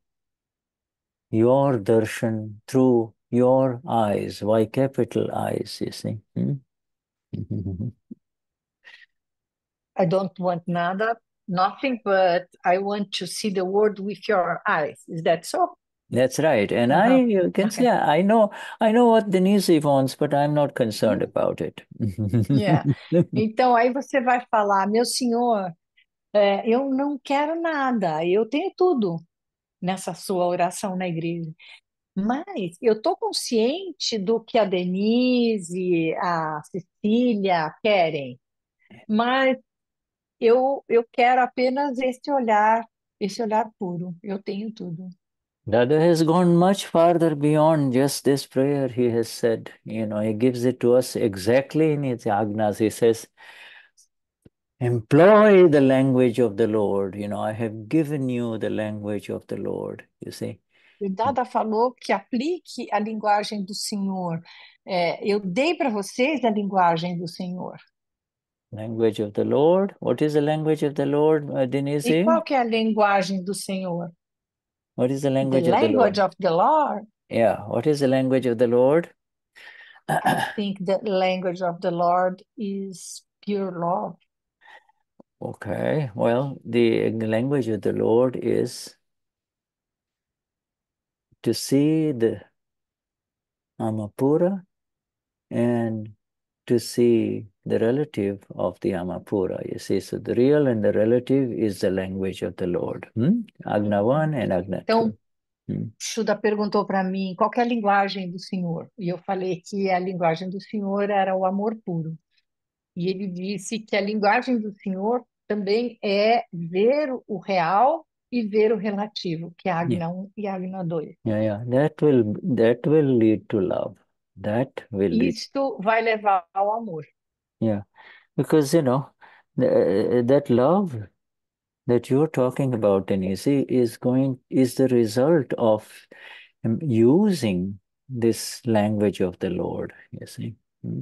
your darshan through your eyes, Y capital eyes, you see. Hmm? I don't want nada, nothing, but I want to see the world with your eyes. Is that so? That's right. And uh-huh. I you can okay. yeah, I know I know what Denise wants, but I'm not concerned about it. Yeah. Então aí você vai falar, meu senhor, é, eu não quero nada, eu tenho tudo nessa sua oração na igreja. Mas eu estou consciente do que a Denise, a Cecília querem, mas eu, eu quero apenas esse olhar, esse olhar puro, eu tenho tudo. Dada has gone much farther beyond just this prayer, he has said. You know, he gives it to us exactly in his Agnas. He says, employ the language of the Lord. You know, I have given you the language of the Lord, you see. O Dada falou que aplique a linguagem do Senhor. É, eu dei para vocês a linguagem do Senhor. Language of the Lord. What is the language of the Lord, uh, Denise? E qual que é a linguagem do Senhor? What is the language, the of, language the Lord? of the Lord? Yeah. What is the language of the Lord? I think the language of the Lord is pure love. Okay. Well, the language of the Lord is to see the Amapura and to see the relative of the Amapura. You see, so the real and the relative is the language of the Lord. Hmm? Agna one and Agna two. Então, hmm. Shuddha perguntou para mim qual que é a linguagem do Senhor. E eu falei que a linguagem do Senhor era o amor puro. E ele disse que a linguagem do Senhor também é ver o real e ver o relativo, que é Agna um e Agna dois. Yeah, yeah. That will, that will lead to love. That will lead. Isto vai levar ao amor. Yeah, because, you know, that love that you're talking about, Denise, is going, is the result of using this language of the Lord, you see. Hmm?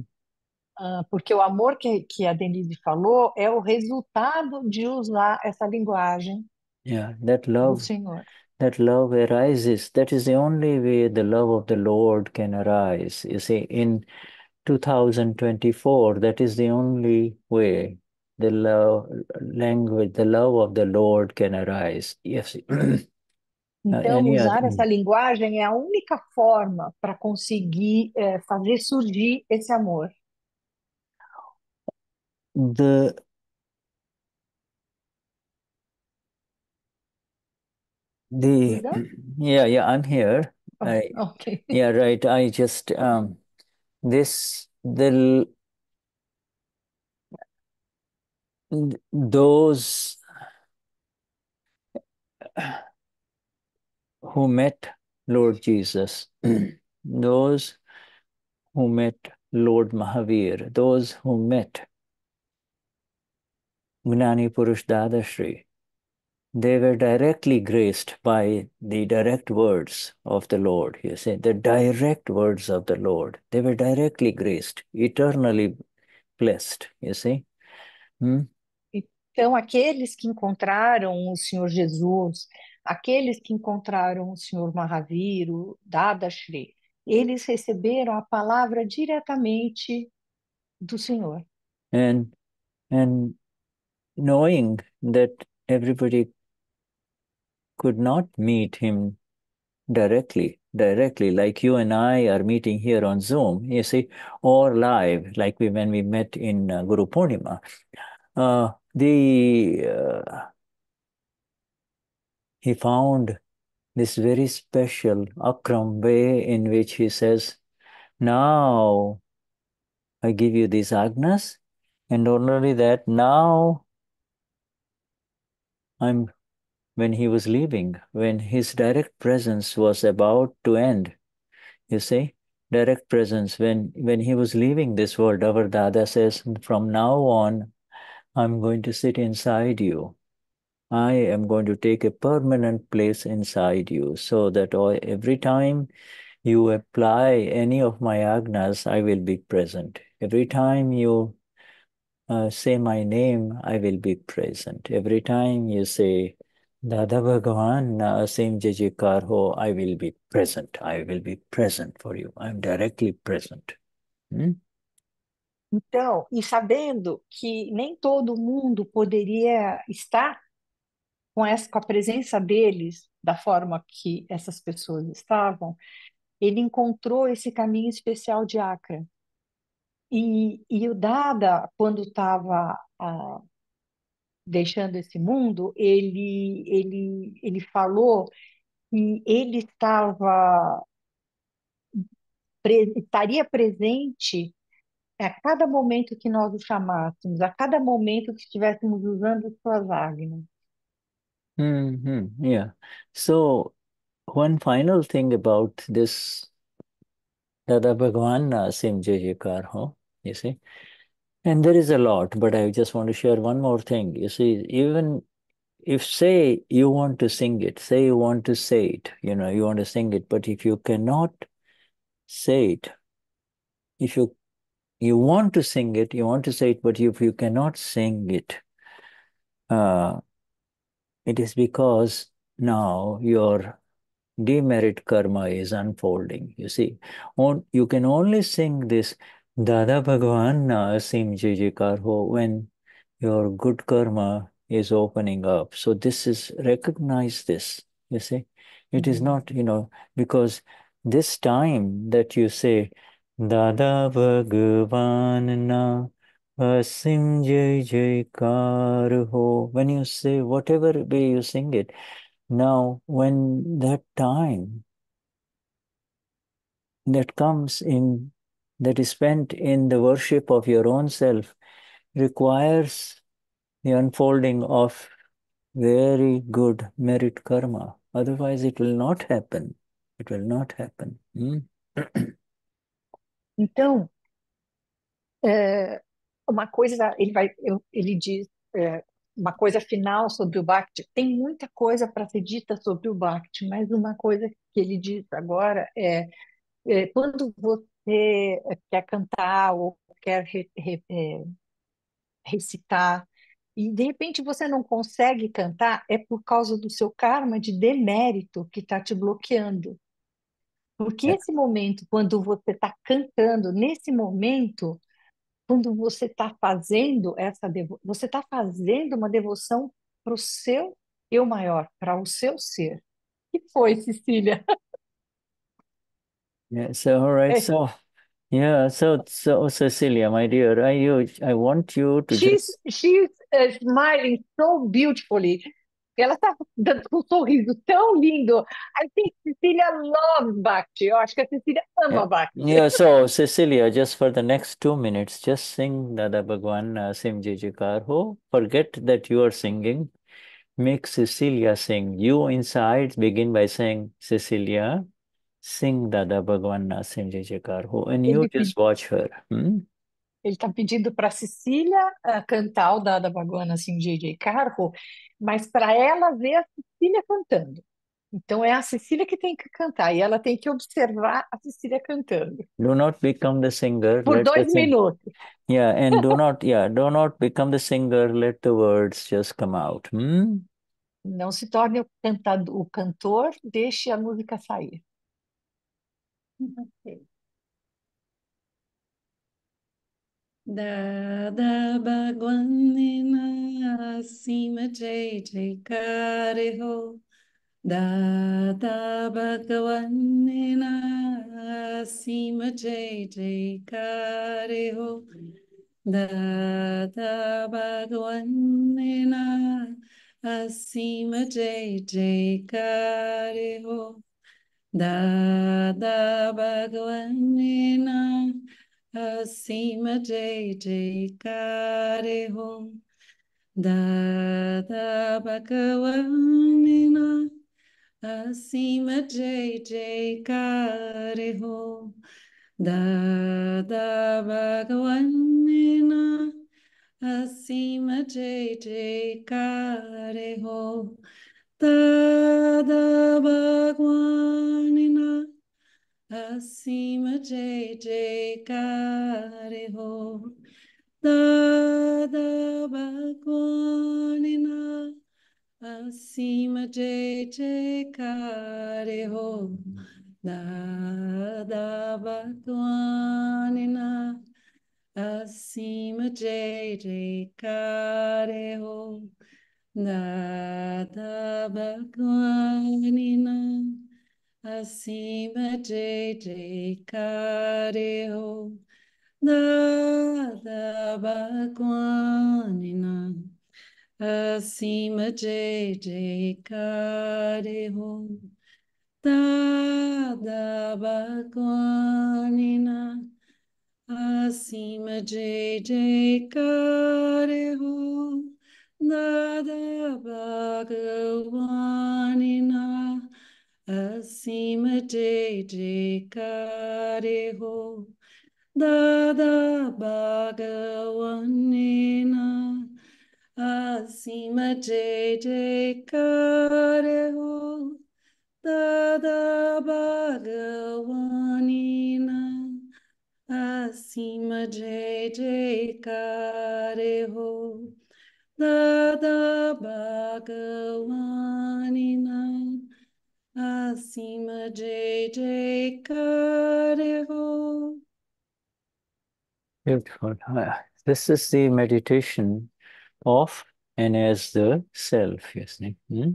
Uh, porque o amor que, que a Denise falou é o resultado de usar essa linguagem. Yeah, that love, that love arises. That is the only way the love of the Lord can arise. You see, in two thousand twenty-four, that is the only way the love, language, the love of the Lord can arise. Yes. Então, uh, usar other... essa linguagem é a única forma para conseguir é, fazer surgir esse amor. The The yeah yeah I'm here oh, I, okay yeah right I just um this the those who met Lord Jesus, those who met Lord Mahavir, those who met Gnani Purush Dada Sri, they were directly graced by the direct words of the Lord. You see, the direct words of the Lord. They were directly graced, eternally blessed. You see? Hmm? Então, aqueles que encontraram o Senhor Jesus, aqueles que encontraram o Senhor Mahavir, o Dada Sri, eles receberam a palavra diretamente do Senhor. And, and knowing that everybody could not meet him directly, directly, like you and I are meeting here on Zoom, you see, or live, like we when we met in uh, Guru Purnima. Uh, the, uh, he found this very special Akram way in which he says, now I give you these Agnas, and not only that, now I'm when he was leaving, when his direct presence was about to end, you see, direct presence, when, when he was leaving this world, our Dada says, from now on, I'm going to sit inside you. I am going to take a permanent place inside you, so that every time you apply any of my Agnas, I will be present. Every time you uh, say my name, I will be present. Every time you say Dada Bhagwan, uh, same Jajikar ho, I will be present. I will be present for you. I am directly present. Hmm? Então, e sabendo que nem todo mundo poderia estar com, essa, com a presença deles, da forma que essas pessoas estavam, ele encontrou esse caminho especial de Akram. E, e o Dada, quando estava ah, deixando esse mundo, ele, ele, ele falou que ele estava, pre, estaria presente a cada momento que nós o chamássemos, a cada momento que estivéssemos usando suas Agnas. Mm-hmm. Yeah. So, one final thing about this Dada Bhagwan, Sim Jajikar ho, you see. And there is a lot, but I just want to share one more thing. You see, even if, say, you want to sing it, say you want to say it, you know, you want to sing it, but if you cannot say it, if you You want to sing it, you want to say it, but if you cannot sing it, uh, it is because now your demerit karma is unfolding. You see, on, you can only sing this Dada Bhagwan Sim Jijikar Ho when your good karma is opening up. So this is, recognize this, you see. It is not, you know, because this time that you say, Dada Bhagwan Na Asim Jai Jaikar Ho. When you say, whatever way you sing it, now when that time that comes in, that is spent in the worship of your own self, requires the unfolding of very good merit karma. Otherwise it will not happen. It will not happen. Hmm? Então, é, uma coisa, ele, vai, ele diz, é, uma coisa final sobre o Bhakti. Tem muita coisa para ser dita sobre o Bhakti, mas uma coisa que ele diz agora é, é quando você quer cantar ou quer re, re, é, recitar, e de repente você não consegue cantar, é por causa do seu karma de demérito que está te bloqueando. Porque esse momento, quando você está cantando, nesse momento, quando você está fazendo essa devo... você está fazendo uma devoção para o seu eu maior, para o seu ser. Que foi, Cecília? Yeah, so, all right, so, yeah, so, so, Cecilia, my dear, I, you, I want you to she's, just... She's uh, smiling so beautifully. Ela está dando um sorriso tão lindo. I think Cecilia loves Bhakti. Eu acho que a Cecilia ama yeah. Bhakti. Yeah, so Cecilia, just for the next two minutes, just sing Dada Bhagwan Sim Jijikar Ho. Forget that you are singing. Make Cecilia sing. You inside begin by saying, Cecilia, sing Dada Bhagwan Sim Jijikar Ho. And you just watch her. Hmm? Ele está pedindo para Cecília uh, cantar o Dada Bhagwan Sim Jijikar Ho, mas para ela ver a Cecília cantando. Então é a Cecília que tem que cantar e ela tem que observar a Cecília cantando. Do not become the singer. Por let dois minutos. Yeah, and do not, yeah, do not become the singer. Let the words just come out. Hmm? Não se torne o cantador, o cantor. Deixe a música sair. Ok. Dada Bhagwan Na Sim Jai Jaikar Ho. Dada Bhagwan Na Sim Jai Jaikar Ho. Dada Bhagwan Na Sim Jai Jaikar Ho. Dada Bhagwan Na Asim Jai Jaikar Ho. Dada Bhagwan Na Asim Jai Jaikar Ho. Dada Bhagwan Na Asim Jai Jaikar Ho. Dada Bhagwan Na Asim Jai Jaikar Ho. Dada Bhagwan Na Ansima Jete Kareho Dada Bhagwanina Asima Jete Kareho Dada Bhagwanina Asima Jete Kareho Dada Bhagwanina Acima de Jacareho, Dada Bhagwanina. Acima de Jacareho, Dada Bhagwanina. Acima de Jacareho, Dada Bhagwanina. Acima de Jacareho, Dada Bhagwanina. Acima de Jacareho, Dada Bhagwanina. Acima de Jacareho. Beautiful. This is the meditation of and as the self, yes. Hmm?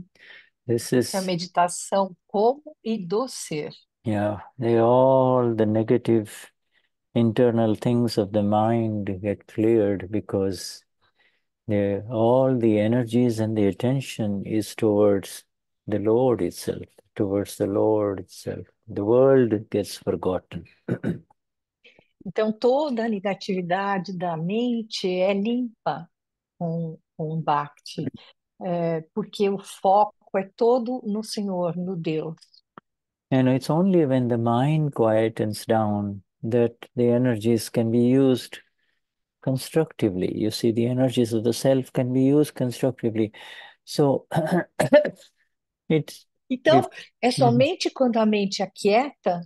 This is a meditação como e do ser. Yeah, they all the negative internal things of the mind get cleared because they all the energies and the attention is towards the Lord itself, towards the Lord itself. The world gets forgotten. Então toda a negatividade da mente é limpa com um, um Bhakti, é, porque o foco é todo no Senhor, no Deus. And it's only when the mind quietens down that the energies can be used constructively. You see, the energies of the self can be used constructively. So, it's... Então, é somente mm-hmm. quando a mente aquieta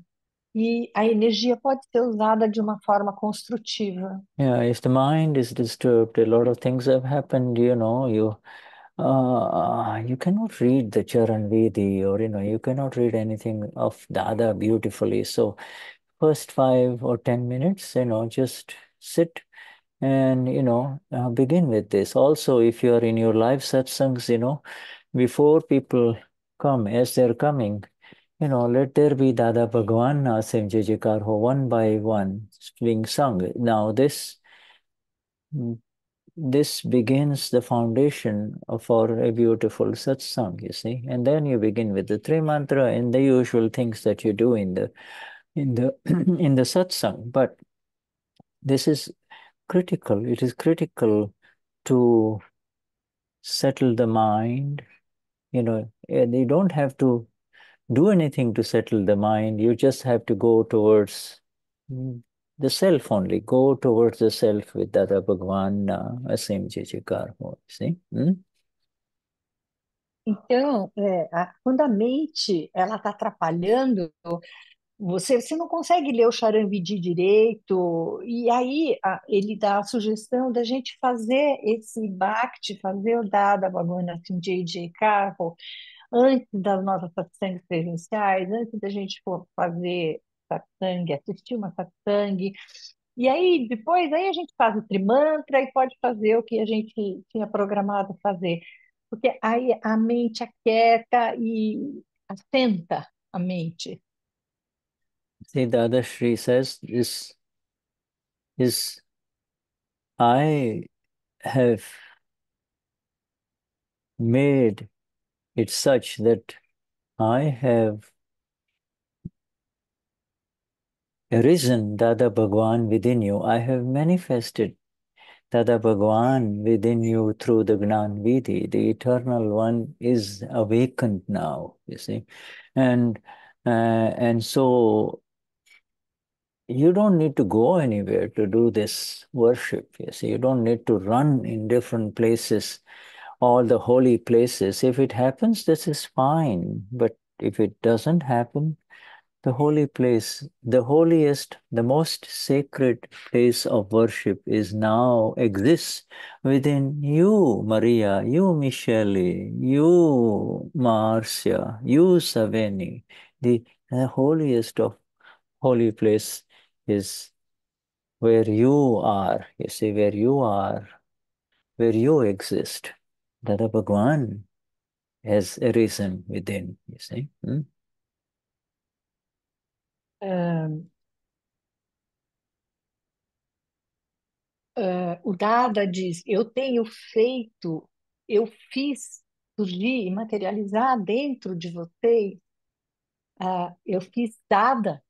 e a energia pode ser usada de uma forma construtiva. Yeah, if the mind is disturbed, a lot of things have happened, you know, you uh, you cannot read the Charan Vedi, or, you know, you cannot read anything of Dada beautifully. So, first five or ten minutes, you know, just sit and, you know, uh, begin with this. Also, if you are in your live satsangs, you know, before people come, as they're coming, you know, let there be Dada Bhagwan, Asim Jajakarho, one by one being sung. Now this, this begins the foundation for a beautiful satsang, you see. And then you begin with the three mantra and the usual things that you do in the, in the, in the satsang. But this is critical. It is critical to settle the mind, you know, and you don't have to do anything to settle the mind. You just have to go towards the self only. Go towards the self with Dada Bhagwan, Asim Jajakarho, see? Hmm? Então, é, a, quando a mente ela está atrapalhando, você, você não consegue ler o Charan Vedi direito, e aí a, ele dá a sugestão da gente fazer esse Bhakti, fazer o Dada Bhagwan, Asim Jajakarho, antes das nossas satsangs presenciais, antes da gente for fazer satsang, assistir uma satsang. E aí, depois, aí a gente faz o trimantra e pode fazer o que a gente tinha programado fazer. Porque aí a mente aquieta e assenta a mente. See, Dada Sri says, is, is, I have made it's such that I have arisen Dada Bhagwan within you. I have manifested Dada Bhagwan within you through the Gnan Vidhi. The Eternal One is awakened now, you see. And, uh, and so you don't need to go anywhere to do this worship, you see. You don't need to run in different places, all the holy places. If it happens, this is fine. But if it doesn't happen, The holy place, the holiest, the most sacred place of worship is now exists within you, Maria, you, Michele, you, Marcia, you, Saveni. The, the holiest of holy place is where you are, you see, where you are, where you exist. Dada Bhagwan has arisen within, you see. Hmm? Uh, uh, o Dada diz, eu tenho feito, eu fiz surgir e materializar dentro de vocês, uh, eu fiz Dada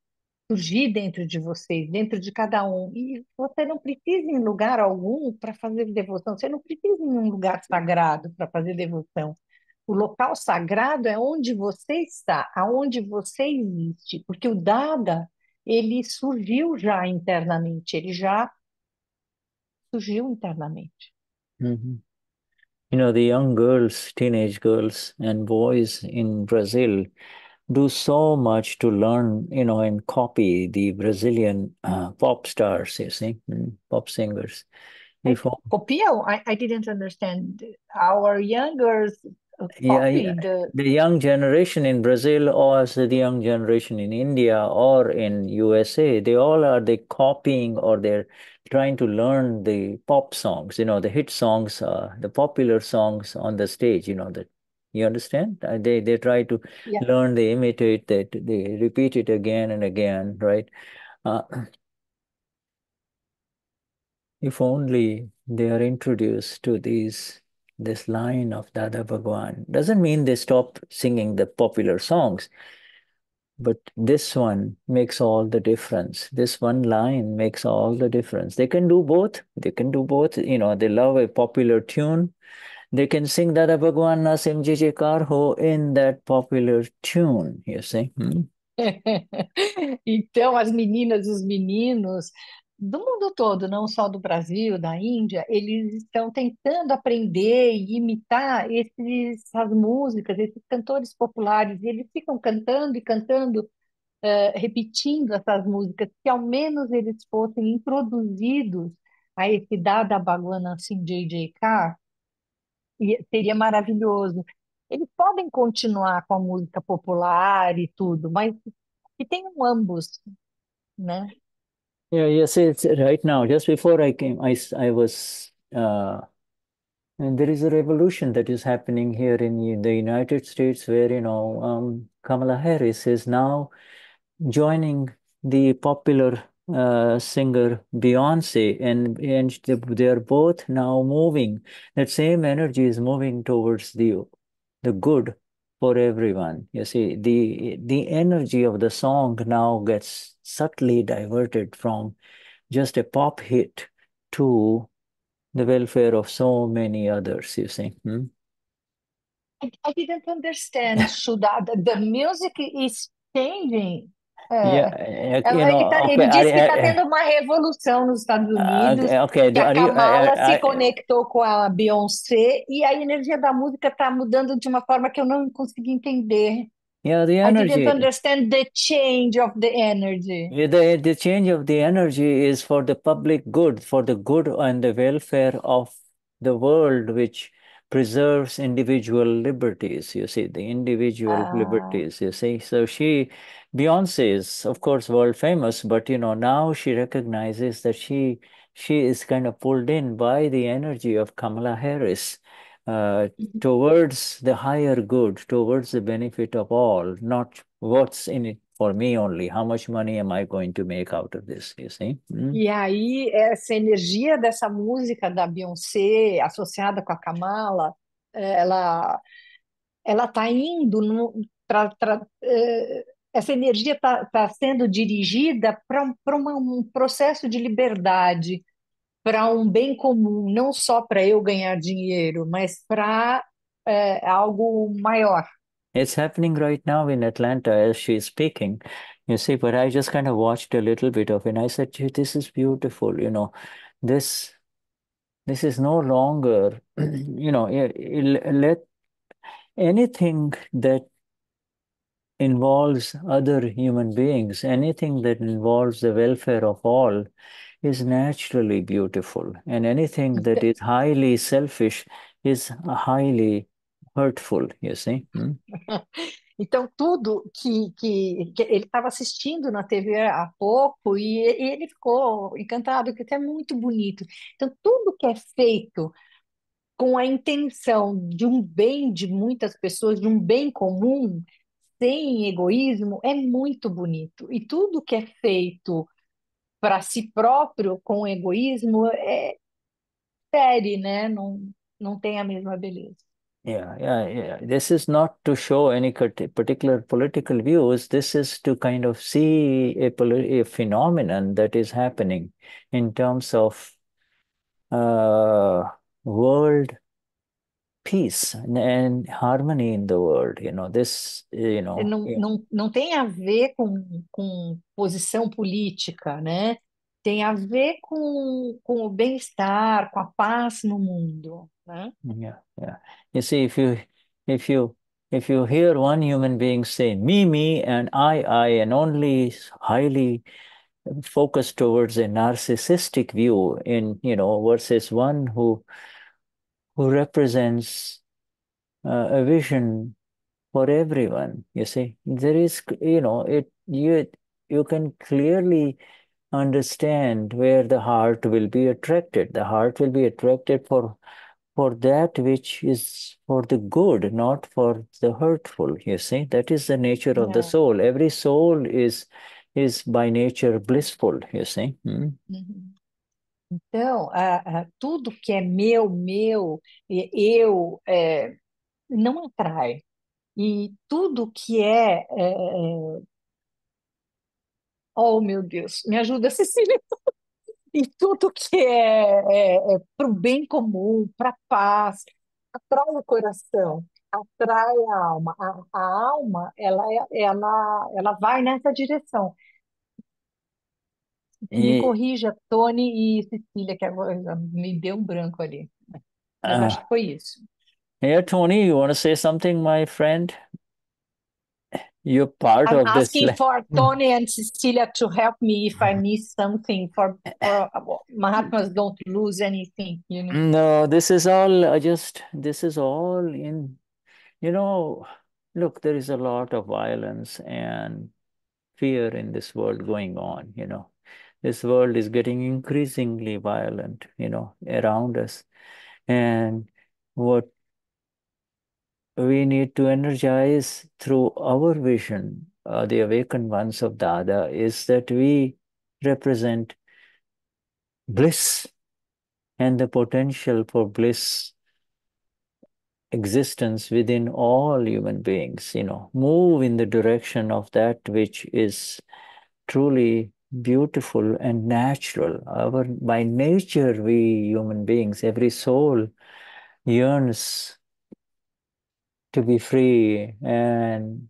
surgir dentro de vocês, dentro de cada um. E você não precisa em lugar algum para fazer devoção, você não precisa em um lugar sagrado para fazer devoção. O local sagrado é onde você está, aonde você existe, porque o Dada, ele surgiu já internamente, ele já surgiu internamente. Mm-hmm. You know, the young girls, teenage girls and boys in Brazil do so much to learn, you know, and copy the Brazilian uh, pop stars, you see, pop singers. Before... Copiam? I, I didn't understand. Our young girls... Yeah, yeah. The... the young generation in Brazil or the young generation in India or in U S A, they all are they copying or they're trying to learn the pop songs, you know, the hit songs, uh, the popular songs on the stage, you know, that you understand? They they try to yeah. learn, they imitate that, they repeat it again and again, right? Uh, if only they are introduced to these this line of Dada Bhagwan. Doesn't mean they stop singing the popular songs, but this one makes all the difference. This one line makes all the difference. They can do both. They can do both. You know, they love a popular tune. They can sing Dada Bhagwan na simji jekar ho in that popular tune, you see. Hmm? Então, as meninas e os meninos do mundo todo, não só do Brasil, da Índia, eles estão tentando aprender e imitar esses, essas músicas, esses cantores populares, e eles ficam cantando e cantando, uh, repetindo essas músicas, que ao menos eles fossem introduzidos a esse Dada Bhagwan assim, J J K, seria maravilhoso. Eles podem continuar com a música popular e tudo, mas que tenham ambos, né? Yeah, yes, it's right now. Just before I came, I, I was, uh, and there is a revolution that is happening here in the United States where, you know, um, Kamala Harris is now joining the popular uh, singer Beyonce, and, and they are both now moving. That same energy is moving towards the, the good for everyone. You see, the, the energy of the song now gets subtly diverted from just a pop hit to the welfare of so many others, you see. Hmm? I, I didn't understand, Shuddha. The music is changing. Uh, yeah, uh, you know, tá, okay, ele disse que está tendo uma revolução nos Estados Unidos, uh, okay, que a Kamala you, uh, uh, se conectou uh, com a Beyoncé e a energia da música está mudando de uma forma que eu não consegui entender. Yeah, the energy. I didn't understand the change of the energy. Yeah, the, the change of the energy is for the public good, for the good and the welfare of the world, which preserves individual liberties, you see, the individual ah. liberties, you see. So she, Beyonce is, of course, world famous, but, you know, now she recognizes that she, she is kind of pulled in by the energy of Kamala Harris. Uh, towards the higher good, towards the benefit of all, not what's in it for me only. How much money am I going to make out of this, you see? Mm. E aí, essa energia dessa música da Beyoncé, associada com a Kamala, ela ela tá indo, no, tra, tra, essa energia tá, tá sendo dirigida para um, pra uma, um processo de liberdade, para um bem comum, não só para eu ganhar dinheiro, mas para uh, algo maior. It's happening right now in Atlanta as she's speaking, you see, but I just kind of watched a little bit of it and I said, this is beautiful, you know, this, this is no longer, you know, it, it, let anything that involves other human beings, anything that involves the welfare of all is naturally beautiful, and anything that is highly selfish is highly hurtful, you see. Hmm? Então, tudo que, que, que ele estava assistindo na T V há pouco e, e ele ficou encantado, que até é muito bonito. Então, tudo que é feito com a intenção de um bem de muitas pessoas, de um bem comum, sem egoísmo, é muito bonito. E tudo que é feito para si próprio, com egoísmo, é fere, né? Não, não tem a mesma beleza. Yeah, yeah, yeah. This is not to show any particular political views. This is to kind of see a, a phenomenon that is happening in terms of uh, world peace and, and harmony in the world. You know, this, you know. Não, yeah. não, não tem a ver com, com posição política, né? Tem a ver com, com o bem-estar, com a paz no mundo. Huh? Yeah, yeah. You see, if you if you if you hear one human being say me, me, and I, I, and only highly focused towards a narcissistic view, in you know, versus one who who represents uh, a vision for everyone. You see, there is, you know, it you you can clearly understand where the heart will be attracted. The heart will be attracted for. for that which is for the good, not for the hurtful, you see. That is the nature of yeah. the soul. Every soul is, is by nature blissful, you see. Hmm? Uh-huh. Então, a, a, tudo que é meu, meu, eu, é, não atrai. E tudo que é... é, é... Oh, meu Deus, me ajuda, Cecília. E tudo que é, é, é para o bem comum, para a paz, atrai o coração, atrai a alma. A, a alma, ela, ela, ela vai nessa direção. Me e... corrija, Tony e Cecília, que agora me deu um branco ali. Mas uh, acho que foi isso. Hey, Tony, you want to say something, my friend? You're part I'm of this. I'm asking for Tony and Cecilia to help me if I miss something. For, for Mahatmas don't lose anything, you know. No, this is all just. This is all in. You know, look, there is a lot of violence and fear in this world going on. You know, this world is getting increasingly violent. You know, around us, and what we need to energize through our vision, uh, the awakened ones of Dada, is that we represent bliss and the potential for bliss existence within all human beings, you know, move in the direction of that which is truly beautiful and natural. Our, by nature, we human beings, every soul yearns to be free and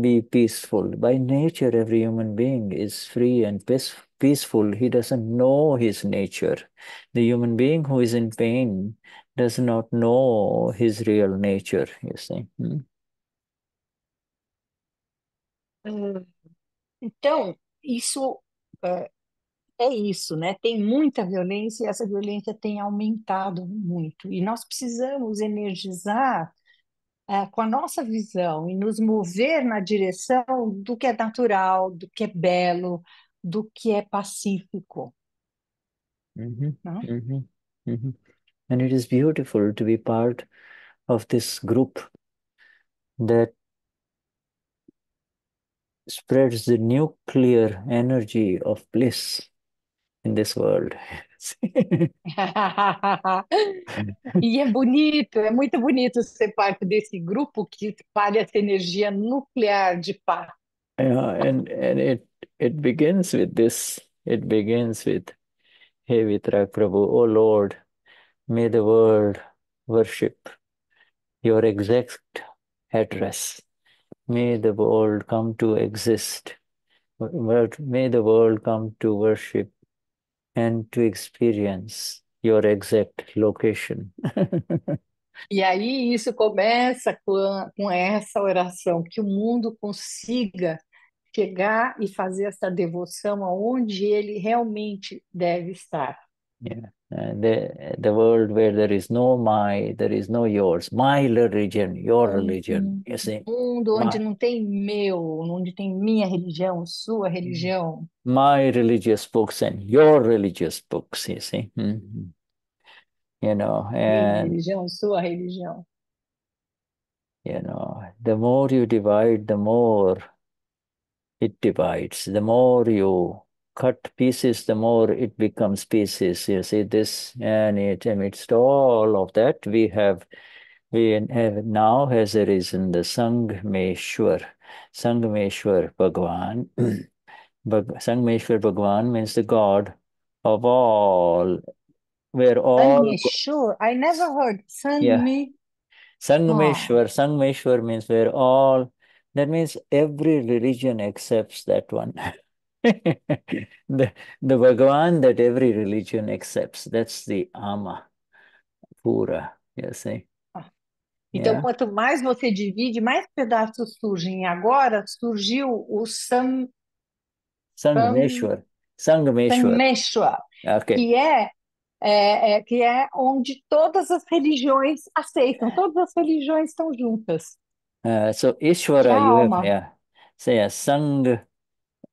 be peaceful. By nature, every human being is free and peaceful. He doesn't know his nature. The human being who is in pain does not know his real nature, you see. Hmm? Hum, então, isso é, é isso, né? Tem muita violência e essa violência tem aumentado muito. E nós precisamos energizar É, com a nossa visão e nos mover na direção do que é natural, do que é belo, do que é pacífico. Mm-hmm, mm-hmm, mm-hmm. And it is beautiful to be part of this group that spreads the nuclear energy of bliss in this world. E é bonito, é muito bonito ser parte desse grupo que espalha essa energia nuclear de paz. Yeah, and and it it begins with this. It begins with, Hey Vitrak Prabhu, oh Lord, may the world worship your exact address. May the world come to exist. May the world come to worship and to experience your exact location. E aí isso começa com, a, com essa oração, que o mundo consiga chegar e fazer essa devoção aonde ele realmente deve estar. Yeah. Uh, the, the world where there is no my, there is no yours. My religion, your religion. You see? Um mundo onde my. não tem meu, onde tem minha religião, sua religião. My religious books and your religious books, you see? Mm-hmm. You know, and... Minha religião, sua religião. You know, the more you divide, the more it divides. The more you... cut pieces, the more it becomes pieces. You see this, and it amidst all of that, we have, we have now has arisen the Sangameshwar, Sangameshwar Bhagwan. Sangameshwar Bhagwan means the God of all, where all. Sangameshwar, I never heard Sangme. Yeah. Sangameshwar, oh. Sangameshwar means where all. That means every religion accepts that one. the, the Bhagwan that every religion accepts, that's the Amapura, you see. Ah. Então, yeah. Quanto mais você divide, mais pedaços surgem. Agora surgiu o Sam... Sangameshwar. Sangameshwar. Sangameshwar, okay. que, é, é, é, que é onde todas as religiões aceitam, todas as religiões estão juntas. Uh, so, Ishvara, you have, yeah. So, yeah, Sang...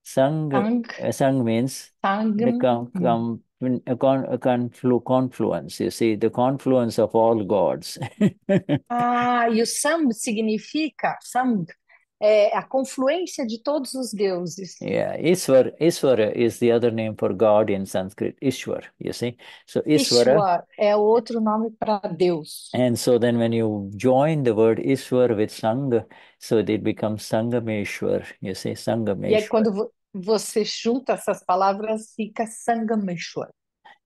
Sang, sang. Uh, sang means sang. The com, com, con, conflu, confluence, you see, the confluence of all gods. Ah, e o Sang significa, Sang, é a confluência de todos os deuses. Yeah, Ishwar, Ishwara is the other name for God in Sanskrit, Ishwar, you see. So Ishwara, Ishwar é outro nome para Deus. And so then when you join the word Ishwar with Sang, so it becomes Sangameshwar, you see, Sangameshwar. E aí quando você junta essas palavras, fica Sangameshwar.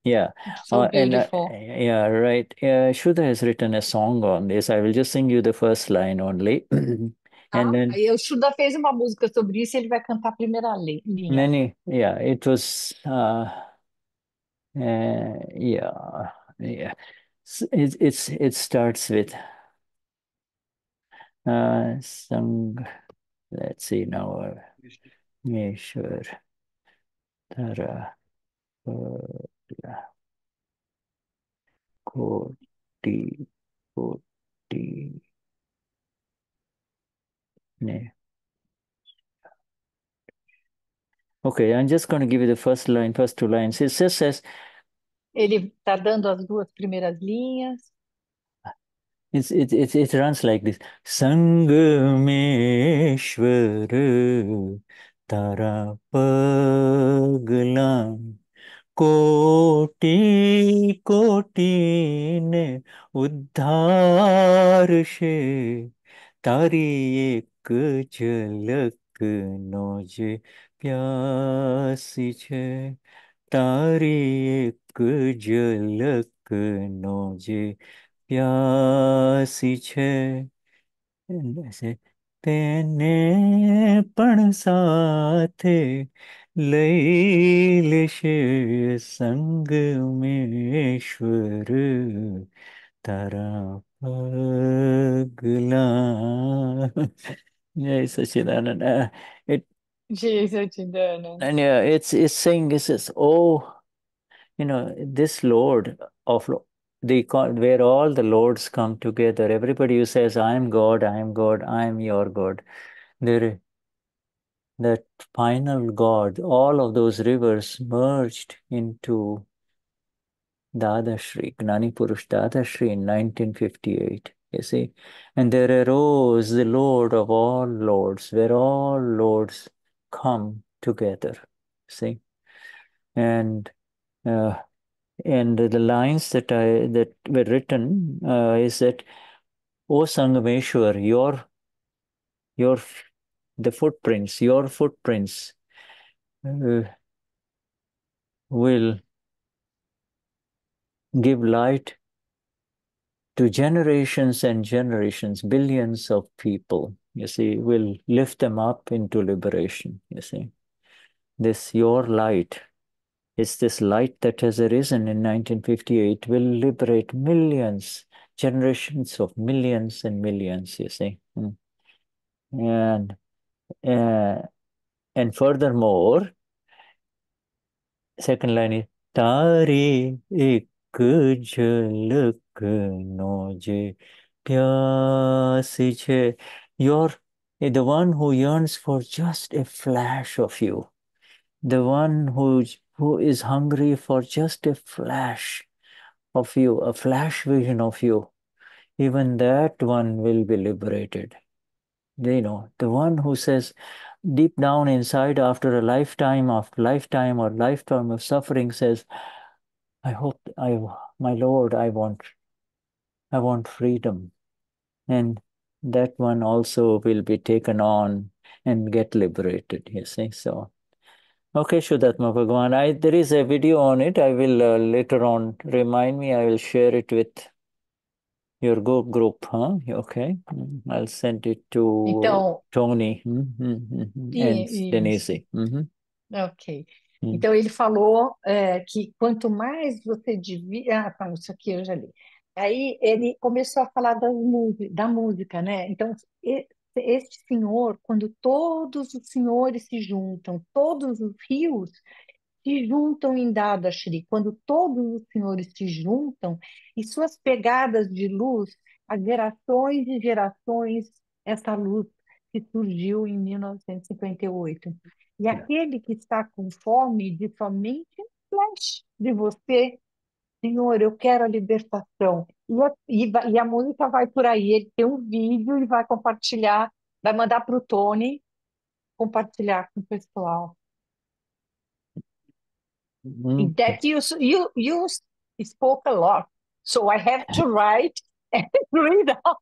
Yeah, so uh, and, uh, yeah, right. Uh, Shuddha has written a song on this. I will just sing you the first line only. And then, ah, o Shuddha fez uma música sobre isso, ele vai cantar a primeira linha. Many, yeah, it was, uh, uh, yeah, yeah. It, it's, it starts with, uh, some, let's see now, Meshwar, Tara, Koti, Koti. Okay, I'm just going to give you the first line, first two lines. It says, says Ele está dando as duas primeiras linhas. It's, it, it, it runs like this. Sangameshwara Tarapaglam Koti Koti Ne Uddharshe Tari Jhalak noje pyasi che, tari ek jhalak noje pyasi che, tene pan saathe lai leshe Sangameshwar tarapagla. Jai Sachchidananda. It, Jai Sachchidananda. And yeah, it's, it's saying, it says, oh, you know, this Lord of, the where all the Lords come together, everybody who says, I am God, I am God, I am your God. There, that final God, all of those rivers merged into Dada Sri, Gnani Purush Dada Sri in nineteen fifty-eight. You see, and there arose the Lord of all Lords, where all Lords come together, see, and uh, and the lines that I that were written uh, is that, O Sangameshwar, your your the footprints, your footprints uh, will give light to generations and generations, billions of people, you see, will lift them up into liberation, you see. This, your light, it's this light that has arisen in nineteen fifty-eight, will liberate millions, generations of millions and millions, you see. And, uh, and furthermore, second line is, Tari ik jalak noje pyasije. You're the one who yearns for just a flash of you. The one who, who is hungry for just a flash of you, a flash vision of you. Even that one will be liberated. You know, the one who says, deep down inside, after a lifetime of lifetime or lifetime of suffering, says, I hope, I, my Lord, I want, I want freedom. And that one also will be taken on and get liberated, you see. So, okay, Shuddhatma Bhagwan, I, there is a video on it. I will uh, later on, remind me, I will share it with your Go group, huh? Okay. I'll send it to então, Tony mm-hmm, mm-hmm, and e, Denise. Mm-hmm. Ok. Mm. Então, ele falou é, que quanto mais você devia... Ah, tá, isso aqui eu já li. Aí, ele começou a falar da, da música, né? Então, este senhor, quando todos os senhores se juntam, todos os rios se juntam em Dada Sri, quando todos os senhores se juntam e suas pegadas de luz, as gerações e gerações, essa luz que surgiu em mil novecentos e cinquenta e oito. E aquele que está com fome de somente um flash de você, Senhor, eu quero a libertação. E a, e, e a música vai por aí, ele tem um vídeo e vai compartilhar, vai mandar para o Tony compartilhar com o pessoal. Mm-hmm. That you, you, you spoke a lot, so I have to write and read out.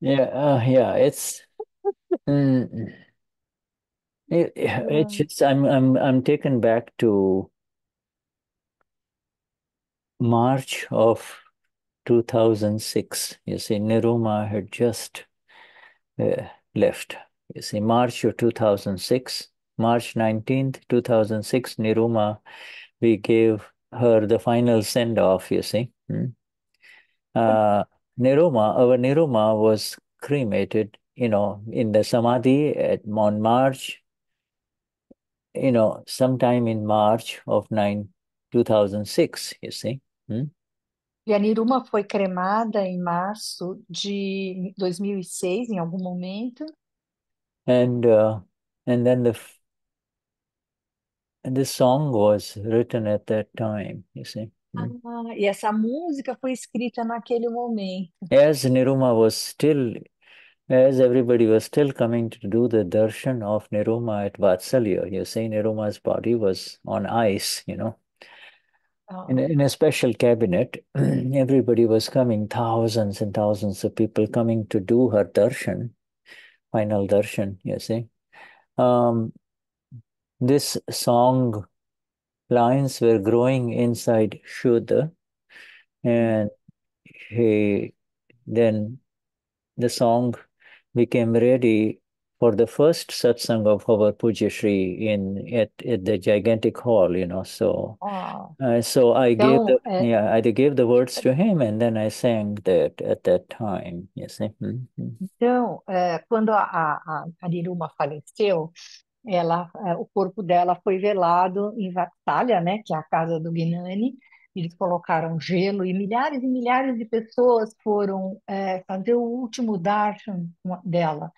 Yeah, uh, yeah, it's mm, it, it's just I'm I'm I'm taken back to March of two thousand six. You see, Niruma had just uh, left. You see, March of two thousand six. March nineteenth, two thousand six, Niruma, we gave her the final send-off, you see. Hmm? Uh, Niruma, our Niruma was cremated, you know, in the Samadhi at, on March, you know, sometime in March of nine, two thousand six, you see. Hmm? E a Niruma foi cremada em março de dois mil e seis, em algum momento. And, uh, and then the... And this song was written at that time, you see. Ah, e essa música foi escrita naquele momento. As Niruma was still, as everybody was still coming to do the darshan of Niruma at Vatsalya, you see, Niruma's body was on ice, you know, oh. in, in a special cabinet. Everybody was coming, thousands and thousands of people coming to do her darshan, final darshan, you see. Um, this song lines were growing inside Shuddha, and he then the song became ready for the first satsang of our Pujya Shri in at, at the gigantic hall, you know. So, wow. uh, so I Don't gave the it. yeah, I gave the words to him, and then I sang that at that time. You see? Mm-hmm. Então, é, quando a a Niruma faleceu, ela, é, o corpo dela foi velado em Vatsalya, né, que é a casa do Gnani. Eles colocaram gelo e milhares e milhares de pessoas foram é, fazer o último darshan dela.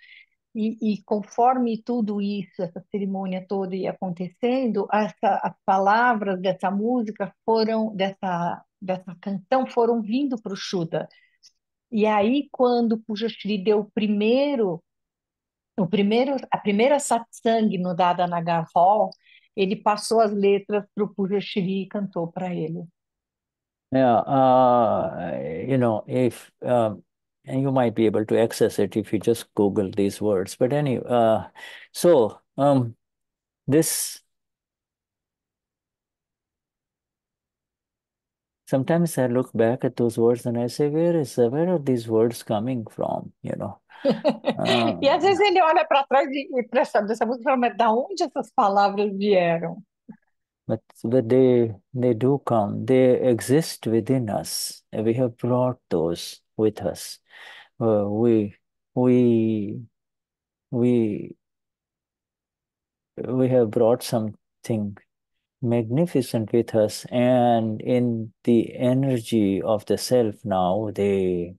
E, e conforme tudo isso, essa cerimônia toda ia acontecendo, essa, as palavras dessa música foram, dessa, dessa canção foram vindo para o Shuddha. E aí, quando Pujya Shri deu o primeiro, o primeiro, a primeira satsang no Dada Nagar Hall, ele passou as letras para o Pujya Shri e cantou para ele. Yeah, uh, you know, if... Um... And you might be able to access it if you just Google these words. But anyway, uh, so um, this, sometimes I look back at those words and I say, where is, where are these words coming from, you know? Um, e às vezes ele olha para trás e presta atenção e fala, mas de onde essas palavras vieram? But, but they, they do come, they exist within us. We have brought those with us. Uh, we we we we have brought something magnificent with us, and in the energy of the self now they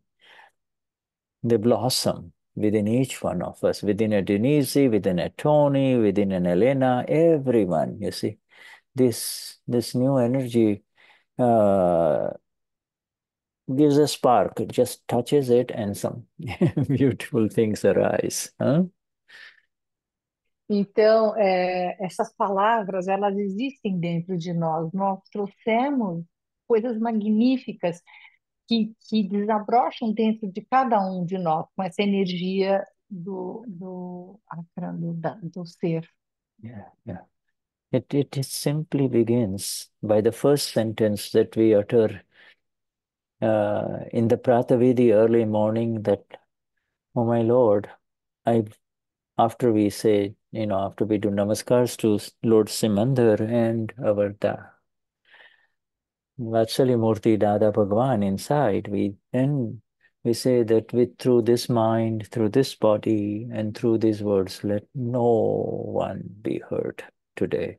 they blossom within each one of us, within a Denise, within a Tony, within an Elena, everyone, you see. This, this new energy uh, gives a spark. It just touches it and some beautiful things arise. Huh? Então, é, essas palavras, elas existem dentro de nós. Nós trouxemos coisas magníficas que, que desabrocham dentro de cada um de nós, com essa energia do, do, do, do ser. Yeah, yeah. It, it simply begins by the first sentence that we utter uh, in the Pratavidi early morning, that, oh my Lord, I, after we say, you know, after we do namaskars to Lord Simandar and our Da, Vatsali Murti Dada Bhagwan inside, we then we say that with through this mind, through this body, and through these words, let no one be hurt today.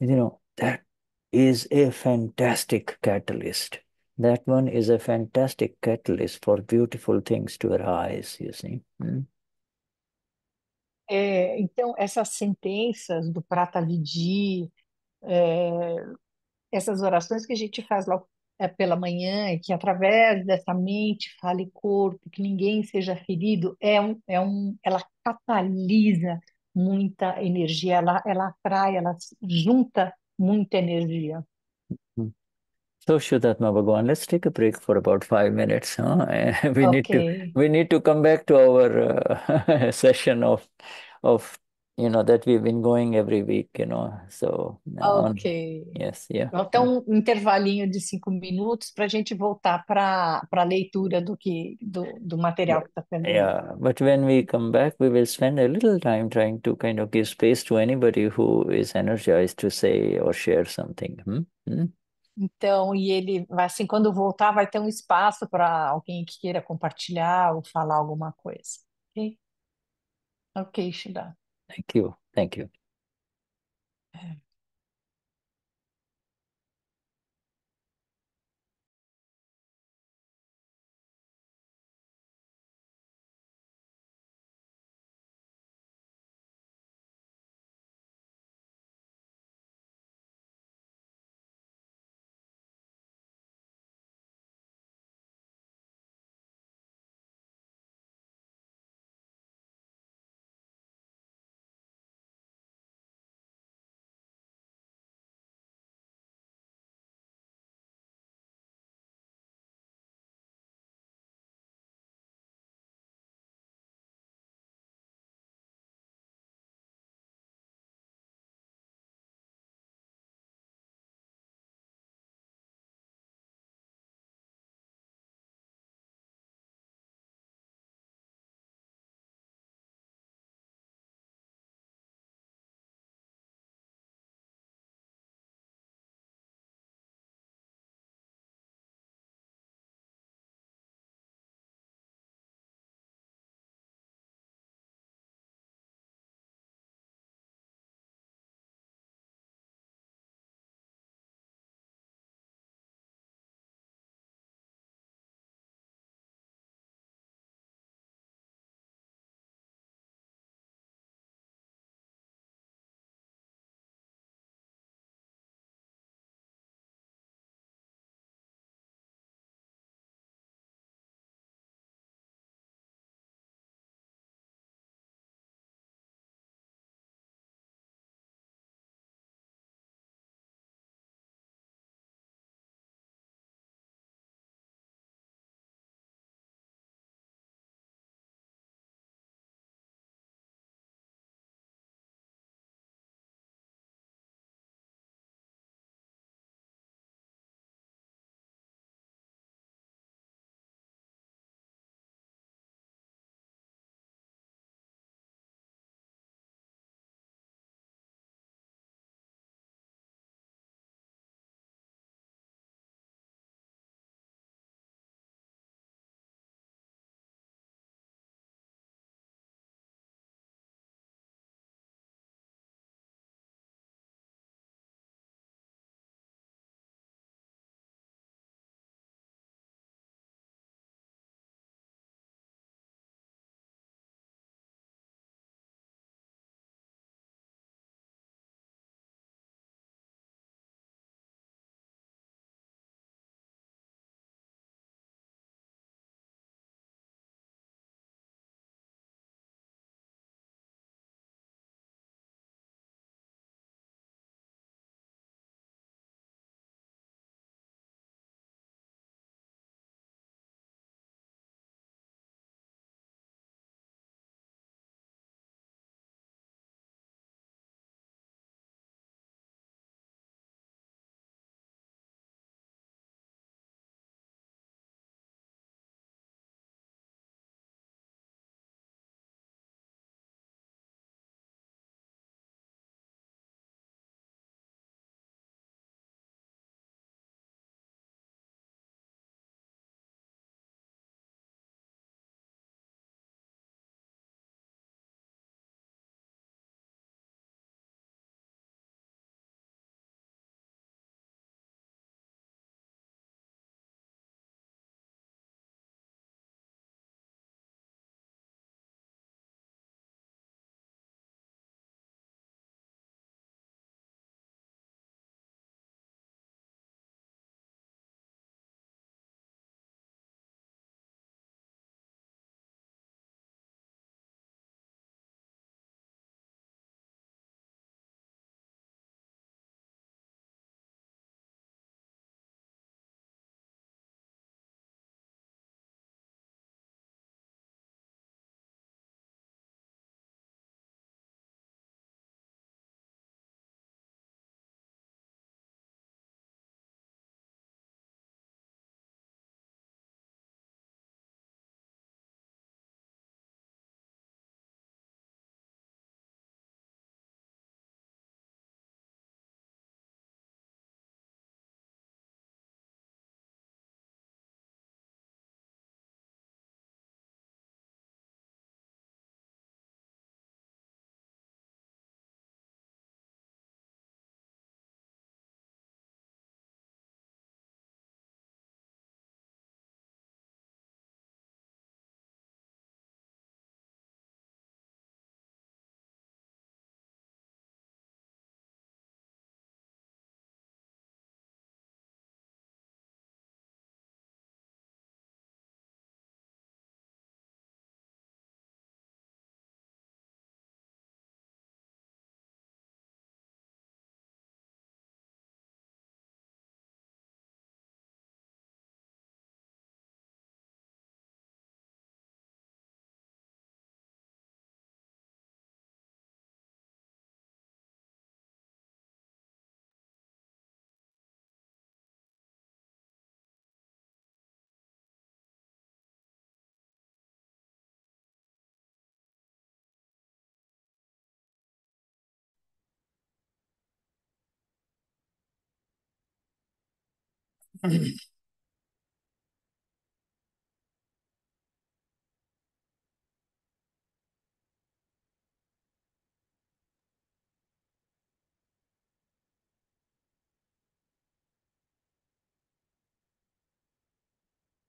You know, that is a fantastic catalyst. That one is a fantastic catalyst for beautiful things to arise, you see. Hmm? É, então, essas sentenças do Pratavidi, é, essas orações que a gente faz lá é, pela manhã, que através dessa mente, fala e corpo, que ninguém seja ferido, é um, é um, ela catalisa muita energia, ela, ela atrai, ela junta muita energia. So Shuddhatma Bhagwan, let's take a break for about five minutes. Huh? We okay. need to we need to come back to our uh, session of of you know that we've been going every week. You know, so okay. On, yes, yeah. Então um intervalinho de cinco minutos para a gente voltar para para a leitura do que do do material que está sendo. Yeah, but when we come back, we will spend a little time trying to kind of give space to anybody who is energized to say or share something. Hmm? Hmm? Então, e ele, assim, quando voltar, vai ter um espaço para alguém que queira compartilhar ou falar alguma coisa. Ok? Ok, Shuddha. Thank you, thank you. É.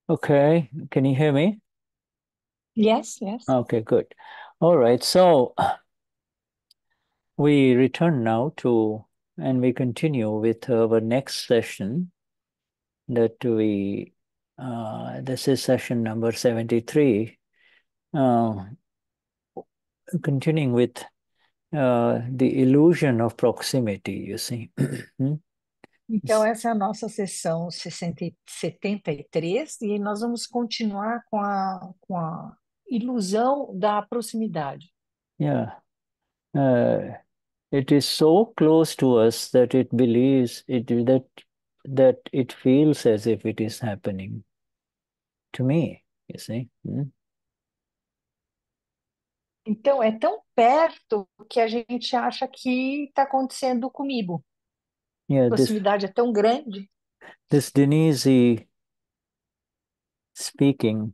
Okay, can you hear me? Yes, yes. Okay, good. All right, so we return now to, and we continue with our next session that we, uh, this is session number seventy-three, uh, continuing with uh, the illusion of proximity, you see. Então, essa é a nossa sessão setenta e três e nós vamos continuar com a, com a ilusão da proximidade. Yeah. Uh, it is so close to us that it believes it that that it feels as if it is happening to me, you see. Hmm? Então, é tão perto que a gente acha que está acontecendo comigo. Yeah, a proximidade this, é tão grande. This Denise speaking,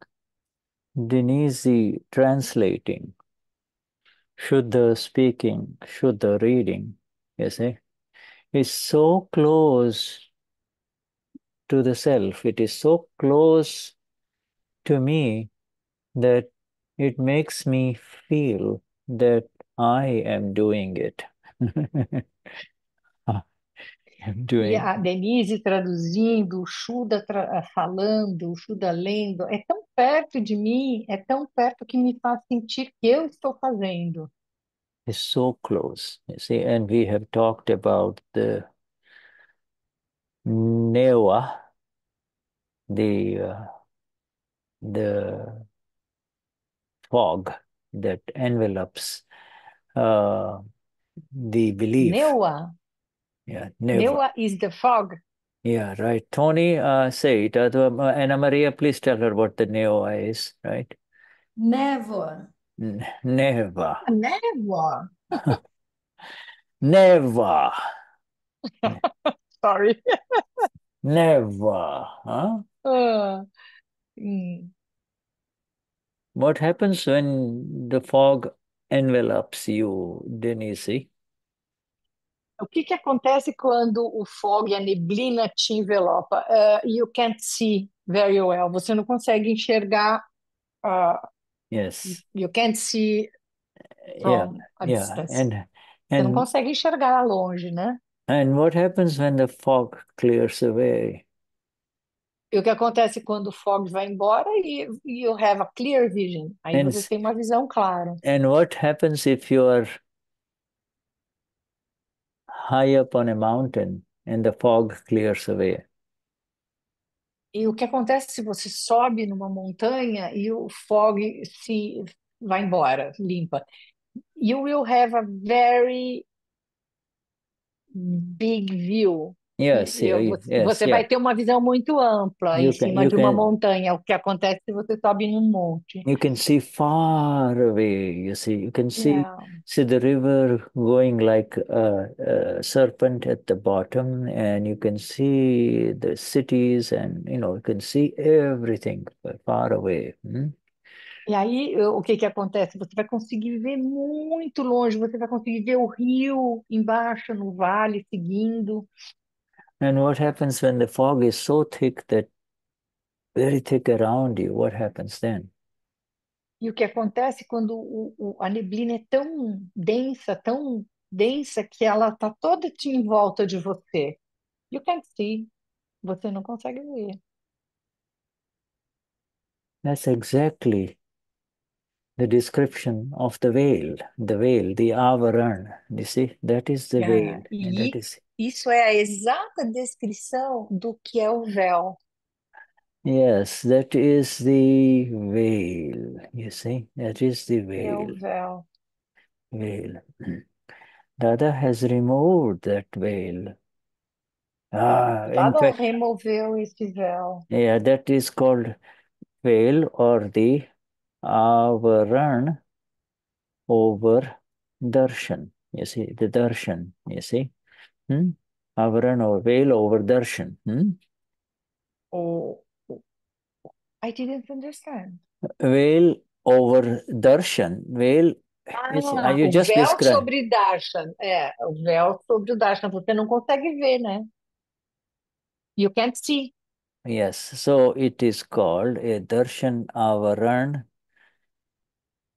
Denise translating, Shuddha speaking, Shuddha reading, you see, is so close to the self. It is so close to me that it makes me feel that I am doing it. E a Denise traduzindo, o Shuddha tra falando, o Shuddha lendo, é tão perto de mim, é tão perto que me faz sentir que eu estou fazendo. It's so close, you see, and we have talked about the Neovah, the uh, the fog that envelops uh, the belief. Neovah. Yeah, Neovah is the fog. Yeah, right. Tony, uh, say it. Anna Maria, please tell her what the Neovah is, right? Never. N never. Never. Never. Sorry. Never. Huh? Uh, mm. What happens when the fog envelops you, Denise? O que que acontece quando o fog e a neblina te envelopa? Uh, you can't see very well. Você não consegue enxergar. Uh, yes. You can't see from yeah. a yeah. distance. And, and, Você não consegue enxergar longe, né? And what happens when the fog clears away? E o que acontece quando o fog vai embora e you have a clear vision? Aí and, você tem uma visão clara. And what happens if you are high up on a mountain and the fog clears away? E o que acontece se você sobe numa montanha e o fog se vai embora, limpa? You will have a very big view. Yes, eu, yes, você yes, vai yes. ter uma visão muito ampla you em can, cima de uma can, montanha. O que acontece se você sobe num monte? You can see far away. You see, you can see yeah. see the river going like a, a serpent at the bottom, and you can see the cities, and you know you can see everything far away. Hmm? E aí, o que que acontece? Você vai conseguir ver muito longe. Você vai conseguir ver o rio embaixo no vale seguindo. And what happens when the fog is so thick that very thick around you? What happens then? E o que acontece quando o, o, a neblina é tão densa, tão densa que ela está toda em volta de você? You can't see. Você não consegue ver. That's exactly the description of the veil, the veil, the avaran. You see, that is the yeah. veil. And that is. Isso é a exata descrição do que é o véu. Yes, that is the veil. You see, that is the veil. É o véu. Veil. Dada has removed that veil. Ah, Dada fact, removeu esse véu. Yeah, that is called veil or the avaran over darshan. You see, the darshan, you see. Hmm? Avaran or veil over darshan. Hmm? Oh, I didn't understand. Veil over darshan. Veil. Ah, Isso, o you just véu described. Sobre darshan. É, o véu sobre o darshan. Você não consegue ver, né? You can't see. Yes, so it is called a darshan avaran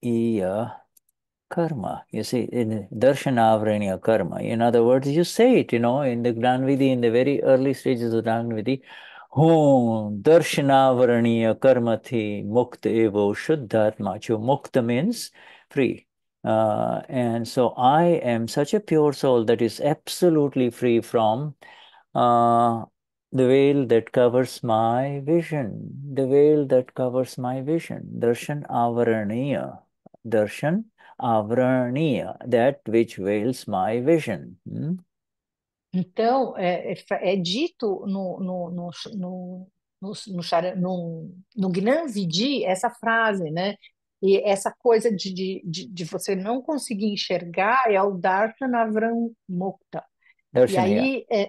iya karma. You see, in darshan avaraniya karma. In other words, you say it, you know, in the Gyanvidhi, in the very early stages of Gyanvidhi, Hum darshanavaranīya karmati mukta evo shuddhatma. Mukta means free. Uh, and so I am such a pure soul that is absolutely free from uh, the veil that covers my vision. The veil that covers my vision. Darshan avaraniya. Darshan avaraniya. That which veils my vision. Hmm? Então, é, é dito no, no, no, no, no, no, no, no Gyanvidhi essa frase, né? E essa coisa de, de, de, de você não conseguir enxergar é o Darshan Avaran Mukta. E aí, é,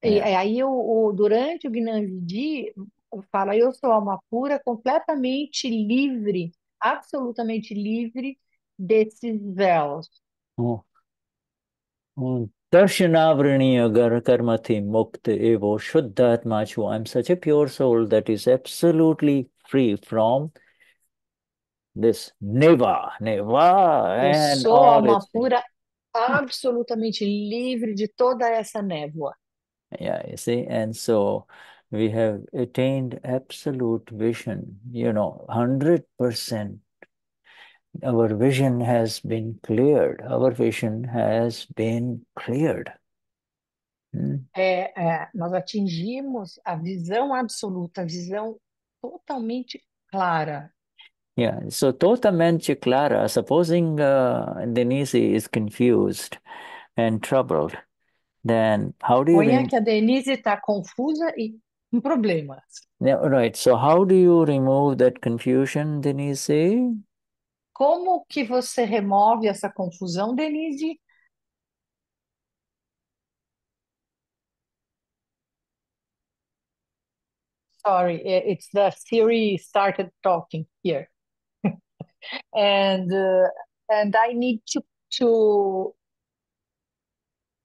é. É, aí o, o, durante o Gyanvidhi, fala, eu sou alma pura, completamente livre, absolutamente livre desses véus. Oh. Oh. Darshanavranīya karmati mukta evo shuddhatma chu. I'm such a pure soul that is absolutely free from this Neovah, Neovah and sou all alma pura, absolutamente livre de toda essa névoa. Yeah, you see, and so we have attained absolute vision, you know, one hundred percent. Our vision has been cleared. Our vision has been cleared. Hmm? É, é, nós atingimos a visão absoluta, a visão totalmente clara. Yeah, so totalmente clara. Supposing uh, Denise is confused and troubled, then how do you... Olha que a Denise está confusa e com problemas. Yeah, right, so how do you remove that confusion, Denise? Como que você remove essa confusão, Denise? Sorry, it's the Siri started talking here. and uh, and I need to to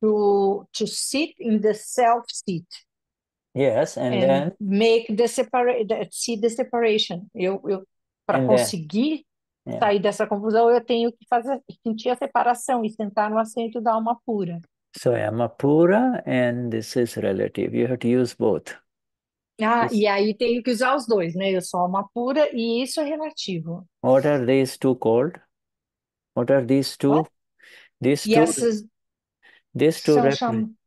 to to sit in the self seat. Yes, and, and then make the separate see the separation. Eu eu para conseguir then... Yeah. Sair dessa confusão, eu tenho que fazer, sentir a separação e sentar no assento da alma pura. So, Amapura and this is relative. You have to use both. Ah, this... e aí tenho que usar os dois, né? Eu sou alma pura e isso é relativo. What are these two called? What are these two? What? These two. Yes. These two rep some...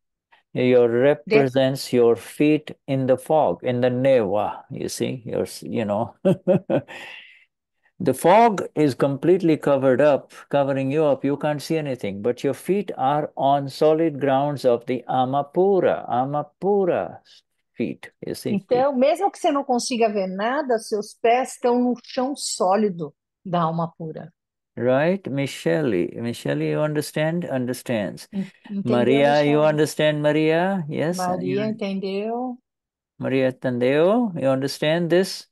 your represents this... your feet in the fog, in the Neovah. You see, your, you know. The fog is completely covered up, covering you up. You can't see anything, but your feet are on solid grounds of the Amapura, Amapura feet, you see? Então, mesmo que você não consiga ver nada, seus pés estão no chão sólido da Amapura. Right, Michele, Michele, you understand? Understands. Entendeu, Maria, Michele? You understand, Maria? Yes. Maria, you... entendeu? Maria, entendeu? You understand this?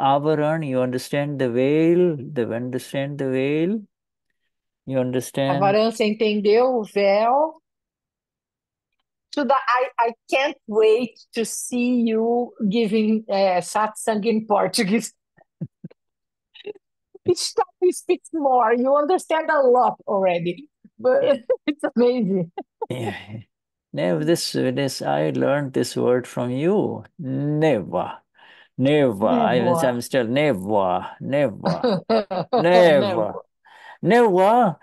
Avaran, you understand the veil, you understand the veil, you understand... Avaran, você entendeu o véu? I, I can't wait to see you giving uh, satsang in Portuguese. Each time you speak more, you understand a lot already, but yeah. It's amazing. Yeah. Now, this, this, I learned this word from you, Neovah. Neovah, I'm still Neovah, Neovah, Neovah, Neovah,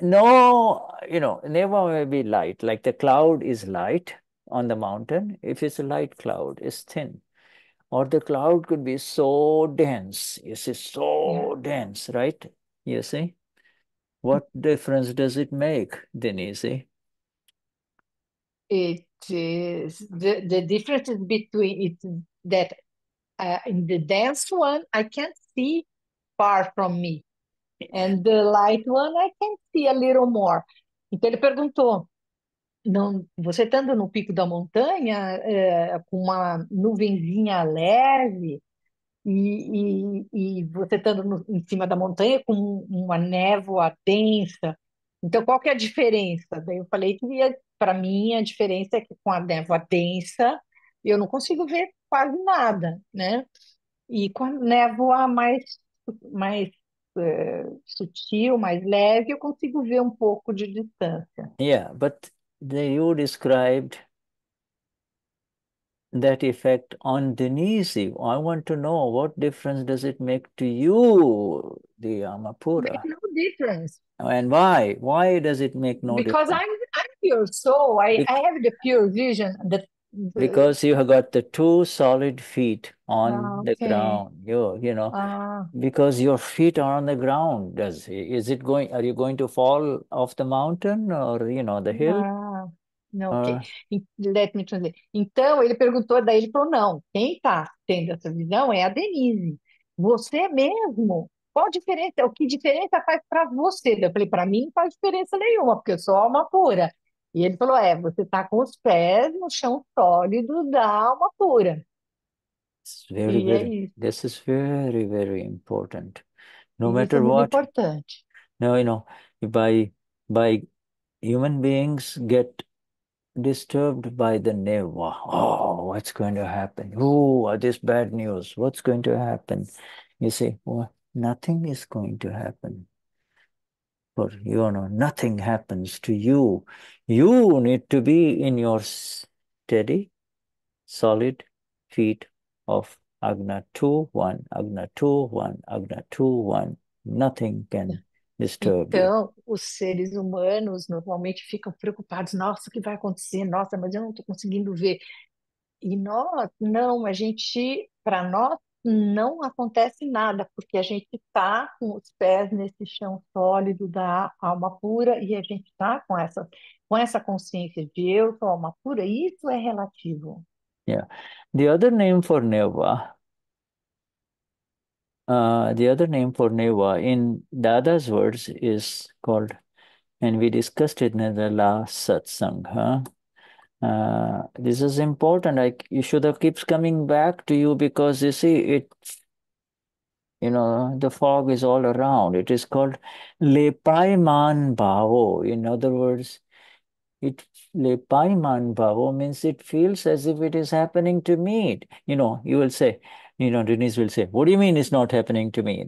no, you know, Neovah may be light, like the cloud is light on the mountain. If it's a light cloud, it's thin. Or the cloud could be so dense, you see, so yeah. dense, right? You see? What difference does it make, Denise? It is, the, the difference between it, that Uh, in the dense one, I can't see far from me. And the light one, I can see a little more. Então, ele perguntou, Não, você estando no pico da montanha, é, com uma nuvenzinha leve, e, e, e você estando no, em cima da montanha com uma névoa densa. Então, qual que é a diferença? Daí eu falei que, para mim, a diferença é que com a névoa densa, eu não consigo ver quase nada, né? E com a névoa mais, mais é, sutil, mais leve, eu consigo ver um pouco de distância. Yeah, but you described that effect on Denise. I want to know what difference does it make to you, the Amapura? Make no difference. And why? Why does it make no because difference? Because I'm, I'm pure soul. I, Be I have the pure vision. The, the... Because you have got the two solid feet on ah, okay. the ground. You, you know, ah. because your feet are on the ground. Does is it going? Are you going to fall off the mountain or you know the hill? Ah. Não, ah. okay. Let me translate. Então, ele perguntou, daí ele falou, não, quem está tendo essa visão é a Denise. Você mesmo. Qual a diferença? O que diferença faz para você? Eu falei, para mim não faz diferença nenhuma, porque eu sou alma pura. E ele falou, é, você está com os pés no chão sólido da alma pura. Very, e very, é isso. This is very, very important. No isso matter é muito what. Importante. No, you know, by, by human beings get disturbed by the newa. Oh, what's going to happen? Oh, this bad news. What's going to happen? You see, well, nothing is going to happen. For you know, nothing happens to you. You need to be in your steady, solid feet of Agna two one, Agna two one, Agna two one. Nothing can. Então, os seres humanos normalmente ficam preocupados. Nossa, o que vai acontecer? Nossa, mas eu não estou conseguindo ver. E nós, não, a gente, para nós, não acontece nada, porque a gente está com os pés nesse chão sólido da alma pura e a gente está com essa, com essa consciência de eu sou alma pura, e isso é relativo. Yeah. The other name for Neovah. Uh, the other name for Neovah in Dada's words is called, and we discussed it in the last satsang. Huh? Uh, this is important. I, Yashoda keeps coming back to you because you see it, you know, the fog is all around. It is called Lepai Manbao. In other words, it Lepai Manbao means it feels as if it is happening to me. You know, you will say, you know, Denise will say, what do you mean it's not happening to me?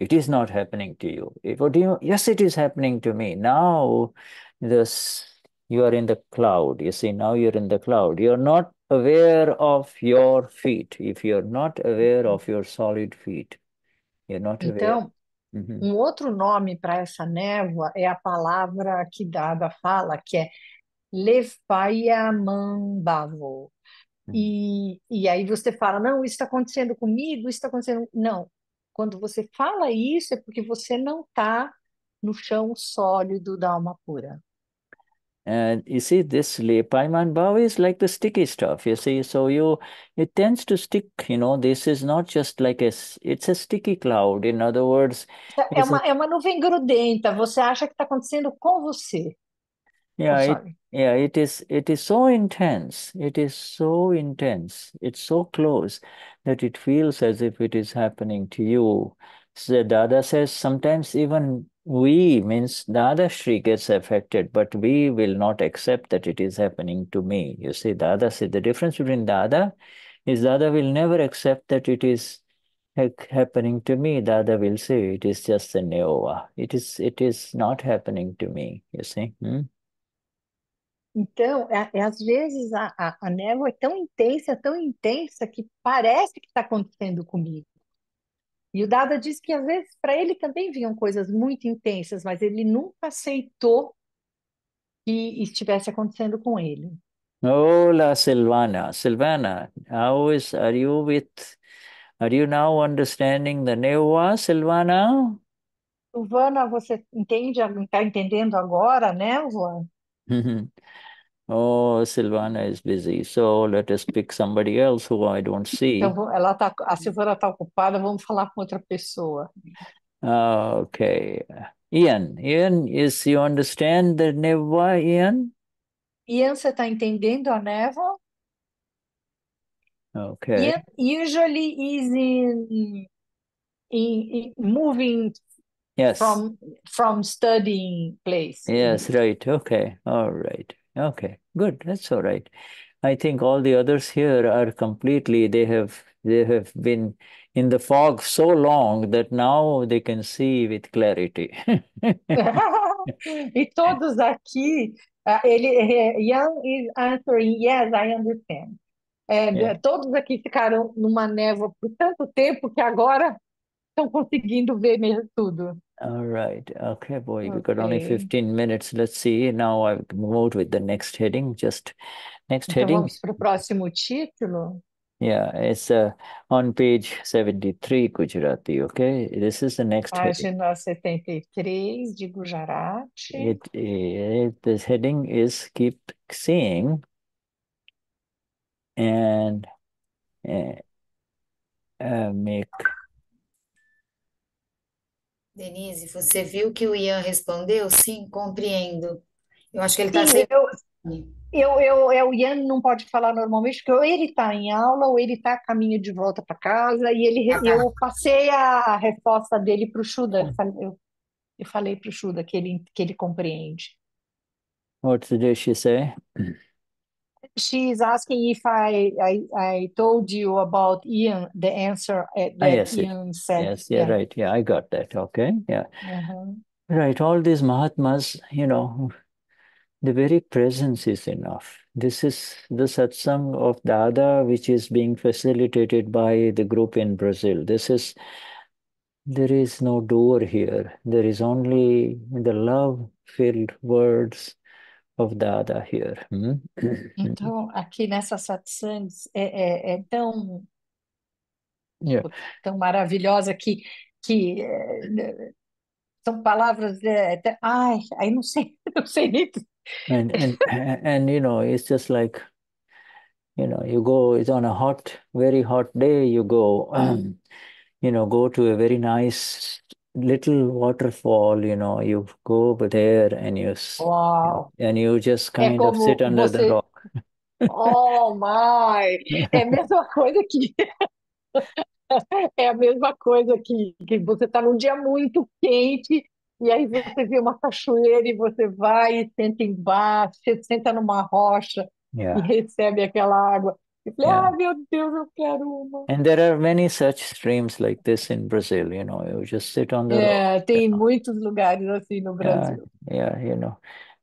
It is not happening to you. What do you? Yes, it is happening to me. Now this, you are in the cloud. You see, now you're in the cloud. You're not aware of your feet. If you're not aware of your solid feet, you're not aware. Então, uh-huh. um outro nome para essa névoa é a palavra que Dada fala, que é Lepai Manbao. E, e aí você fala, não, isso está acontecendo comigo, isso está acontecendo... Não, quando você fala isso é porque você não está no chão sólido da alma pura. And you see, this Lepai Manbao is like the sticky stuff, you see, so you, it tends to stick, you know, this is not just like a, it's a sticky cloud, in other words... É uma, a... é uma nuvem grudenta, você acha que está acontecendo com você. Yeah, it, yeah, it is. It is so intense. It is so intense. It's so close that it feels as if it is happening to you. So Dada says sometimes even we means Dada Sri gets affected, but we will not accept that it is happening to me. You see, Dada said the difference between Dada is Dada will never accept that it is happening to me. Dada will say it is just a neovah. It is. It is not happening to me. You see. Hmm? Então, é, é, às vezes, a, a, a névoa é tão intensa, tão intensa, que parece que está acontecendo comigo. E o Dada diz que, às vezes, para ele também vinham coisas muito intensas, mas ele nunca aceitou que estivesse acontecendo com ele. Olá, Silvana. Silvana, how is, are you with, are you now understanding the névoa, Silvana? Silvana, você entende, está entendendo agora a névoa? Oh, Silvana is busy, so let us pick somebody else who I don't see. Então, ela tá, a Silvana está ocupada, vamos falar com outra pessoa. Uh, okay. Ian, Ian, is you understand the neova, Ian? Ian, você está entendendo a névoa? Okay. Ian usually is in, in, in moving yes. from from studying place. Yes, right. Okay. All right. Okay. Good. That's all right. I think all the others here are completely, they have they have been in the fog so long that now they can see with clarity. E todos aqui, uh, ele, uh, Ian is answering, yes, I understand. É, yeah. Todos aqui ficaram numa névoa por tanto tempo que agora estão conseguindo ver mesmo tudo. All right. Okay, boy, okay. We've got only fifteen minutes. Let's see. Now I've moved with the next heading. Just next então heading. Vamos para o próximo título. Yeah, it's uh, on page seventy-three, Gujarati, okay? This is the next heading. Página setenta e três de Gujarati. It, it, this heading is keep seeing and uh, uh, make... Denise, você viu que o Ian respondeu? Sim, compreendo. Eu acho que ele está sempre... Eu, eu, eu, o Ian não pode falar normalmente, porque ou ele está em aula, ou ele está a caminho de volta para casa, e ele, ah, eu passei a resposta dele para o Shuddha. Eu, eu falei para o Shuddha que ele, que ele compreende. What did she say? She's asking if I, I, I told you about Ian, the answer that ah, yes, Ian said. Yes, yeah, yeah, right. Yeah, I got that. Okay, yeah. Uh-huh. Right, all these Mahatmas, you know, the very presence is enough. This is the satsang of Dada, which is being facilitated by the group in Brazil. This is, there is no door here. There is only the love-filled words of Dada here. Hmm? Então, aqui nessa satsang é, é, é tão, yeah. tão maravilhosa que, que é, são palavras, é, é, ai, aí não sei, não sei nem. And, and, and, you know, it's just like, you know, you go, it's on a hot, very hot day, you go, um, you know, go to a very nice little waterfall, you know, you go over there and you, wow. you know, and you just kind é of sit under você... the rock. Oh, my! É a mesma coisa que... é a mesma coisa que, que você tá num dia muito quente. E aí você vê uma cachoeira e você vai e senta embaixo, você senta numa rocha yeah. e recebe aquela água. E fala, yeah. ah, meu Deus, eu quero uma. And there are many such streams like this in Brazil, you know, you just sit on the yeah, rock. Tem muitos know. lugares assim no Brasil. Yeah, yeah, you know,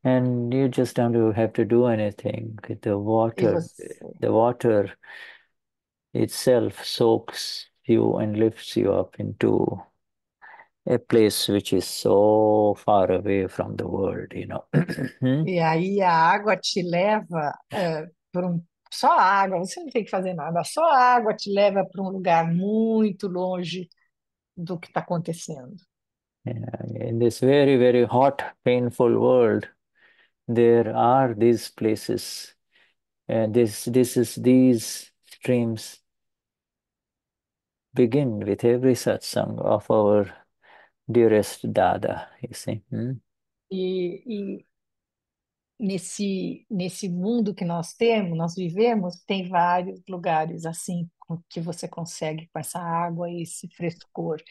and you just don't have to do anything. The water, você... the water itself soaks you and lifts you up into... a place which is so far away from the world, you know. E aí a água te leva uh, para um... Só a água, você não tem que fazer nada. Só a água te leva para um lugar muito longe do que está acontecendo. Yeah. In this very, very hot, painful world, there are these places, and this, this is these streams begin with every satsang of our dearest Dada, you see. Hmm? E, e nesse, nesse mundo que nós temos, nós vivemos, tem vários lugares assim que você consegue com essa água e esse frescor.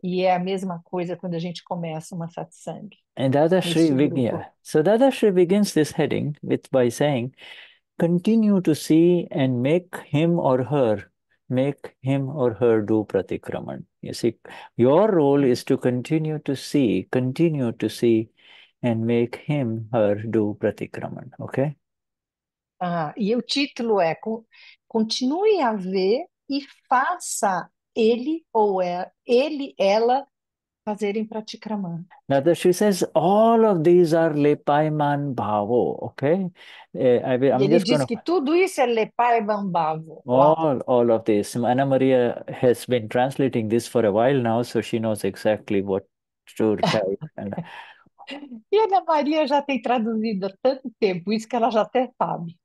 E é a mesma coisa quando a gente começa uma satsang. And Dada Sri begins. So Dada Sri begins this heading with by saying, continue to see and make him or her make him or her do pratikraman. You see, your role is to continue to see, continue to see, and make him, her do pratikraman, ok? Ah, e o título é, continue a ver e faça ele ou ela, ele, ela, fazerem pratikraman. Now that she says, all of these are Lepai Manbao, okay? Uh, I, I'm Ele just diz gonna... que tudo isso é Lepai Manbao. All, all of this. Ana Maria has been translating this for a while now, so she knows exactly what to type. And... E Ana Maria já tem traduzido há tanto tempo, isso que ela já até sabe.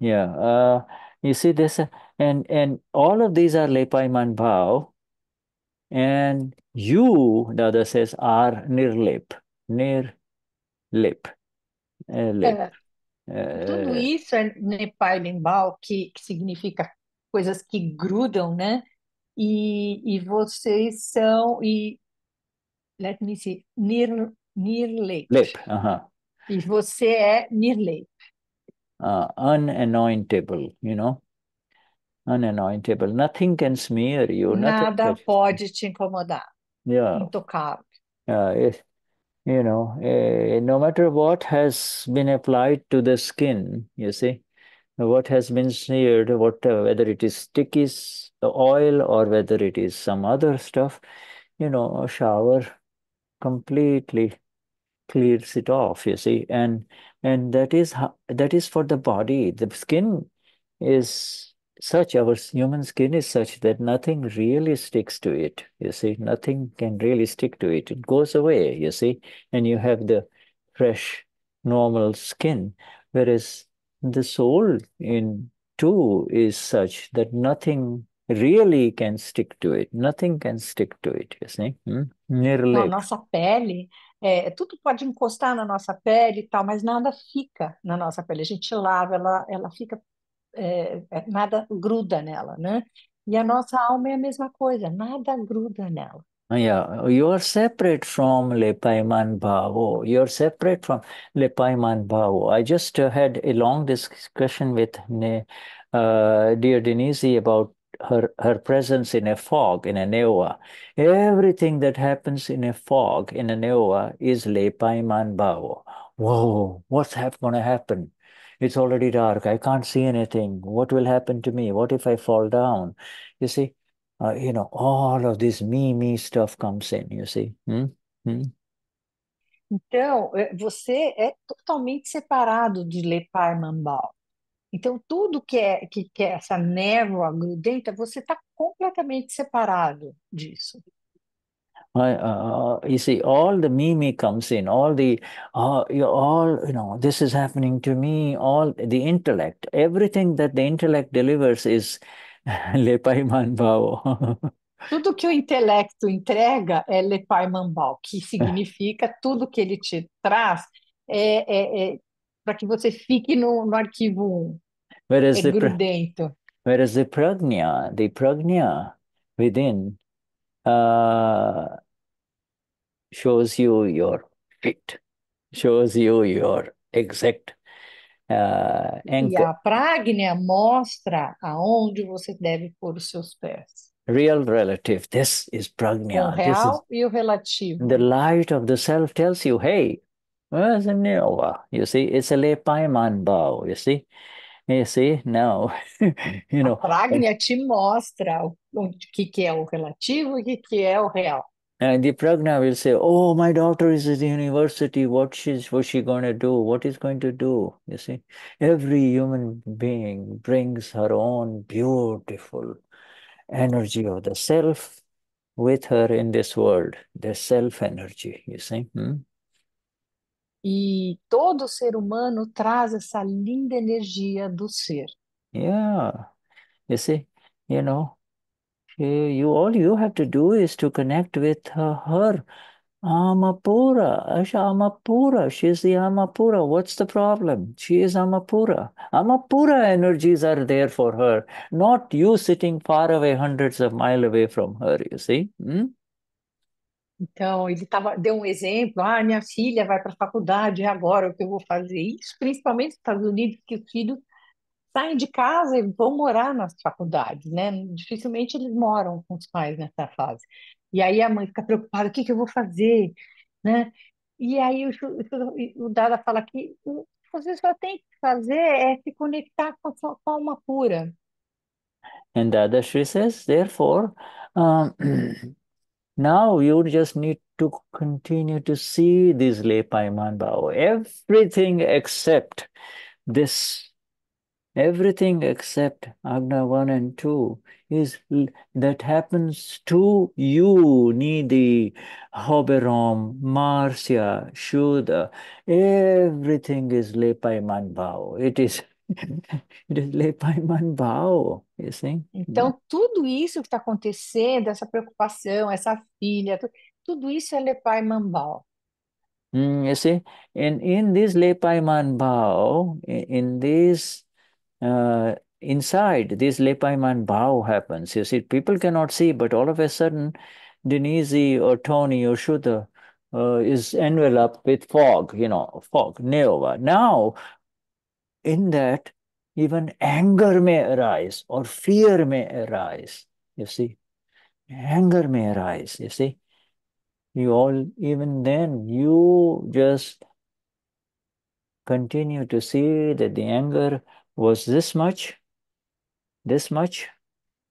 Yeah, uh, you see this, and, and all of these are Lepai Manbao, and you, Dada says, are nirlep, nirlep, uh, lep. É... Tudo isso é Lepai Manbao, que, que significa coisas que grudam, né? E, e vocês são... E, let me see. Nir, Nirlep. Lep, uh-huh. E você é Nirlep. Uh, unanointable, you know? Unanointable. Nothing can smear you. Nada pode te incomodar. Yeah. Intocável. Uh, it, you know, uh, no matter what has been applied to the skin, you see, what has been smeared, what, uh, whether it is sticky oil or whether it is some other stuff, you know, a shower completely clears it off, you see. And and that is that is for the body. The skin is such, our human skin is such that nothing really sticks to it, you see. Nothing can really stick to it. It goes away, you see. And you have the fresh, normal skin. Whereas the soul in two is such that nothing really can stick to it. Nothing can stick to it, you see. Hmm? Na nossa pele, é, tudo pode encostar na nossa pele e tal, mas nada fica na nossa pele. A gente lava, ela, ela fica, é, nada gruda nela, né? E a nossa alma é a mesma coisa, nada gruda nela. Yeah, you are separate from Lepai Manbao. You are separate from Lepai Manbao. I just uh, had a long discussion with uh, dear Denise about her her presence in a fog, in a Neovah. Everything that happens in a fog, in a Neovah, is Lepai Manbao. Whoa, what's going to happen? It's already dark. I can't see anything. What will happen to me? What if I fall down? You see, uh, you know, all of this me, me stuff comes in, you see. Hmm? Hmm? Então, você é totalmente separado de Lepai Manbao. Então, tudo que é, que, que é essa névoa grudenta, você está completamente separado disso. I, uh, you see, all the me-me comes in, all the, uh, all, you know, this is happening to me, all the intellect, everything that the intellect delivers is Lepai Manbao. Tudo que o intelecto entrega é Lepai Manbao, que significa tudo que ele te traz é, é, é para que você fique no, no arquivo um, é grudento. Whereas the pragnia, the pragnia within, uh, shows you your fit, shows you your exact uh, anchor. E a pragnia mostra aonde você deve pôr os seus pés. Real relative, this is pragnia. O real this is, e o relativo. The light of the self tells you, hey, well, it's a Neovah, you see, it's a Lepai Manbao, you see, you see, now, you know. A pragnia te mostra o que, que é o relativo e o que, que é o real. And the pragna will say, oh, my daughter is at the university, what she's, what's she going to do, what is going to do, you see. Every human being brings her own beautiful energy of the self with her in this world, the self-energy, you see. Hmm? E todo ser humano traz essa linda energia do ser. Yeah, you see, you know, you, all you have to do is to connect with her, her Amapura, Amapura, she is the Amapura, what's the problem? She is Amapura. Amapura energies are there for her, not you sitting far away, hundreds of miles away from her, you see. Hmm? Então, ele tava, deu um exemplo, ah, minha filha vai para a faculdade, é agora o que eu vou fazer? Isso, principalmente nos Estados Unidos, que os filhos saem de casa e vão morar nas faculdades, né? Dificilmente eles moram com os pais nessa fase. E aí a mãe fica preocupada, o que, que eu vou fazer? Né? E aí o, o Dada fala que o que você só tem que fazer é se conectar com a sua alma pura. And Dada Sri says, therefore... Um... Now you just need to continue to see this Lepai Manbao. Everything except this, everything except Agna one and two is that happens to you, Nidhi, Hoberom, Marcia, Shuddha. Everything is Lepai Manbao. It is. Então, tudo isso que está acontecendo, essa preocupação, essa filha, tudo isso é Lepai Manbao. Mm, you see, and in this Lepai Manbao, in, in this, uh, inside this Lepai Manbao happens. You see, people cannot see, but all of a sudden, Denise or Tony or Shuddha uh, is enveloped with fog, you know, fog, Neovah. Now, in that, even anger may arise or fear may arise, you see. Anger may arise, you see. You all, even then, you just continue to see that the anger was this much, this much.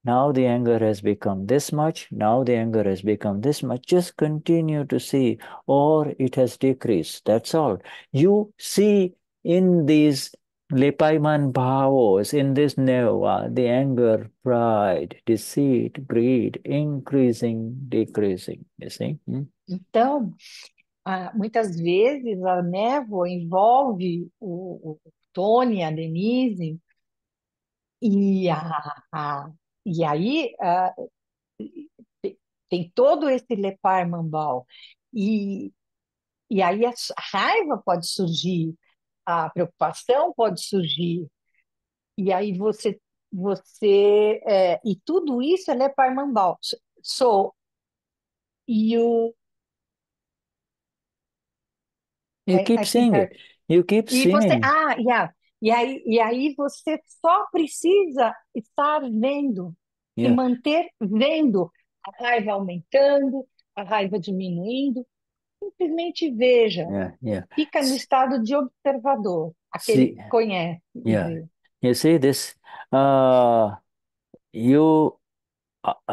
Now the anger has become this much. Now the anger has become this much. Just continue to see, or it has decreased. That's all. You see in these Lepai Manbhavos, in this Neovah, the anger, pride, deceit, greed, increasing, decreasing. You see? Hmm? Então, muitas vezes a névoa envolve o, o Tony, a Denise, e, a, a, e aí a, tem todo esse Lepai Manbao, e, e aí a raiva pode surgir, a preocupação pode surgir, e aí você, você é, e tudo isso é Lepai Manbao. So, you... You keep I, I seeing it. You keep e seeing você, ah, yeah. E aí, e aí você só precisa estar vendo, yeah, e manter vendo a raiva aumentando, a raiva diminuindo. Simplesmente veja. Yeah, yeah. Fica no estado de observador, aquele see, que conhece. Yeah. You see this? Uh, you...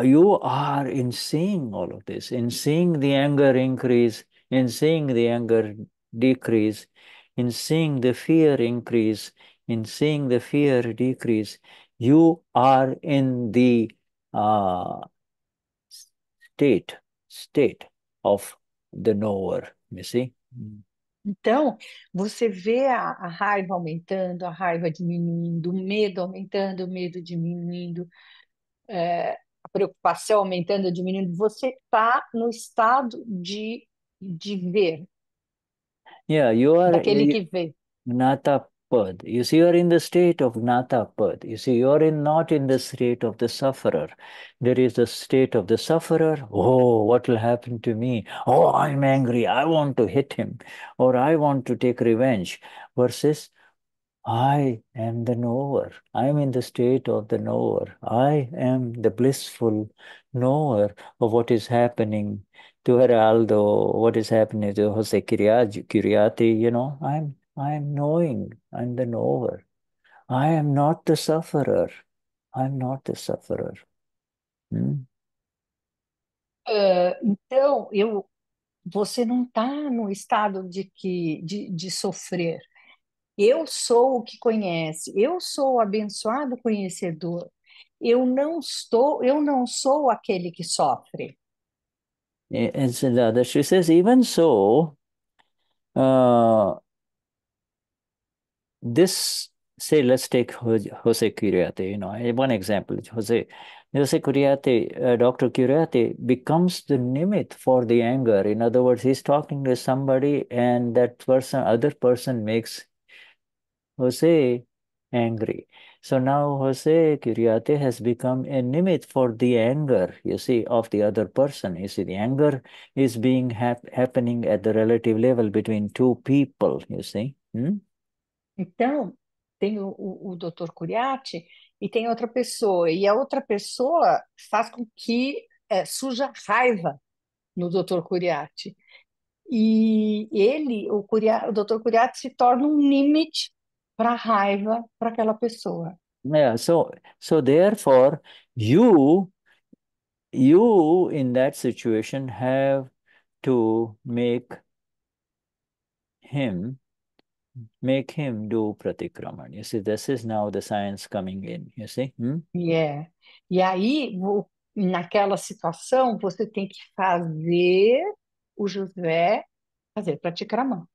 You are in seeing all of this, in seeing the anger increase, in seeing the anger decrease, in seeing the fear increase, in seeing the fear decrease. You are in the uh, state, state of the knower, you see? Então, você vê a, a raiva aumentando, a raiva diminuindo, o medo aumentando, o medo diminuindo, é, a preocupação aumentando, diminuindo, você está no estado de, de ver. Yeah, you are daquele you, que vê. Natapad. You see, you are in the state of natapad. You see, you are in, not in the state of the sufferer. There is the state of the sufferer. Oh, what will happen to me? Oh, I'm angry. I want to hit him. Or I want to take revenge. Versus, I am the knower. I am in the state of the knower. I am the blissful knower of what is happening to Geraldo, what is happening to Jose Curiate, you know. I'm, I'm knowing. I'm the knower. I am not the sufferer. I'm not the sufferer. Hmm? Uh, então, eu, você não está no estado de, que, de, de sofrer. Eu sou o que conhece, eu sou o abençoado conhecedor. Eu não estou, eu não sou aquele que sofre. And so Dada Sri says, even so, uh, this, say, let's take Jose Curiate, you know, one example, Jose, Jose Curiate, uh, Doctor Curiate becomes the nimitz for the anger. In other words, he's talking to somebody and that person, other person makes Jose angry. So now Jose Curiate has become a nimitz for the anger, you see, of the other person. You see, the anger is being hap happening at the relative level between two people, you see. Hmm? Então, tem o, o, o doutor Curiate e tem outra pessoa. E a outra pessoa faz com que é, surja raiva no doutor Curiate. E ele, o, Curia, o doutor Curiate, se torna um nimitz para raiva para aquela pessoa. Yeah, so so therefore you you in that situation have to make him make him do pratikraman. You see, this is now the science coming in. You see? Hmm? Yeah. E aí naquela situação você tem que fazer o José fazer pratikraman.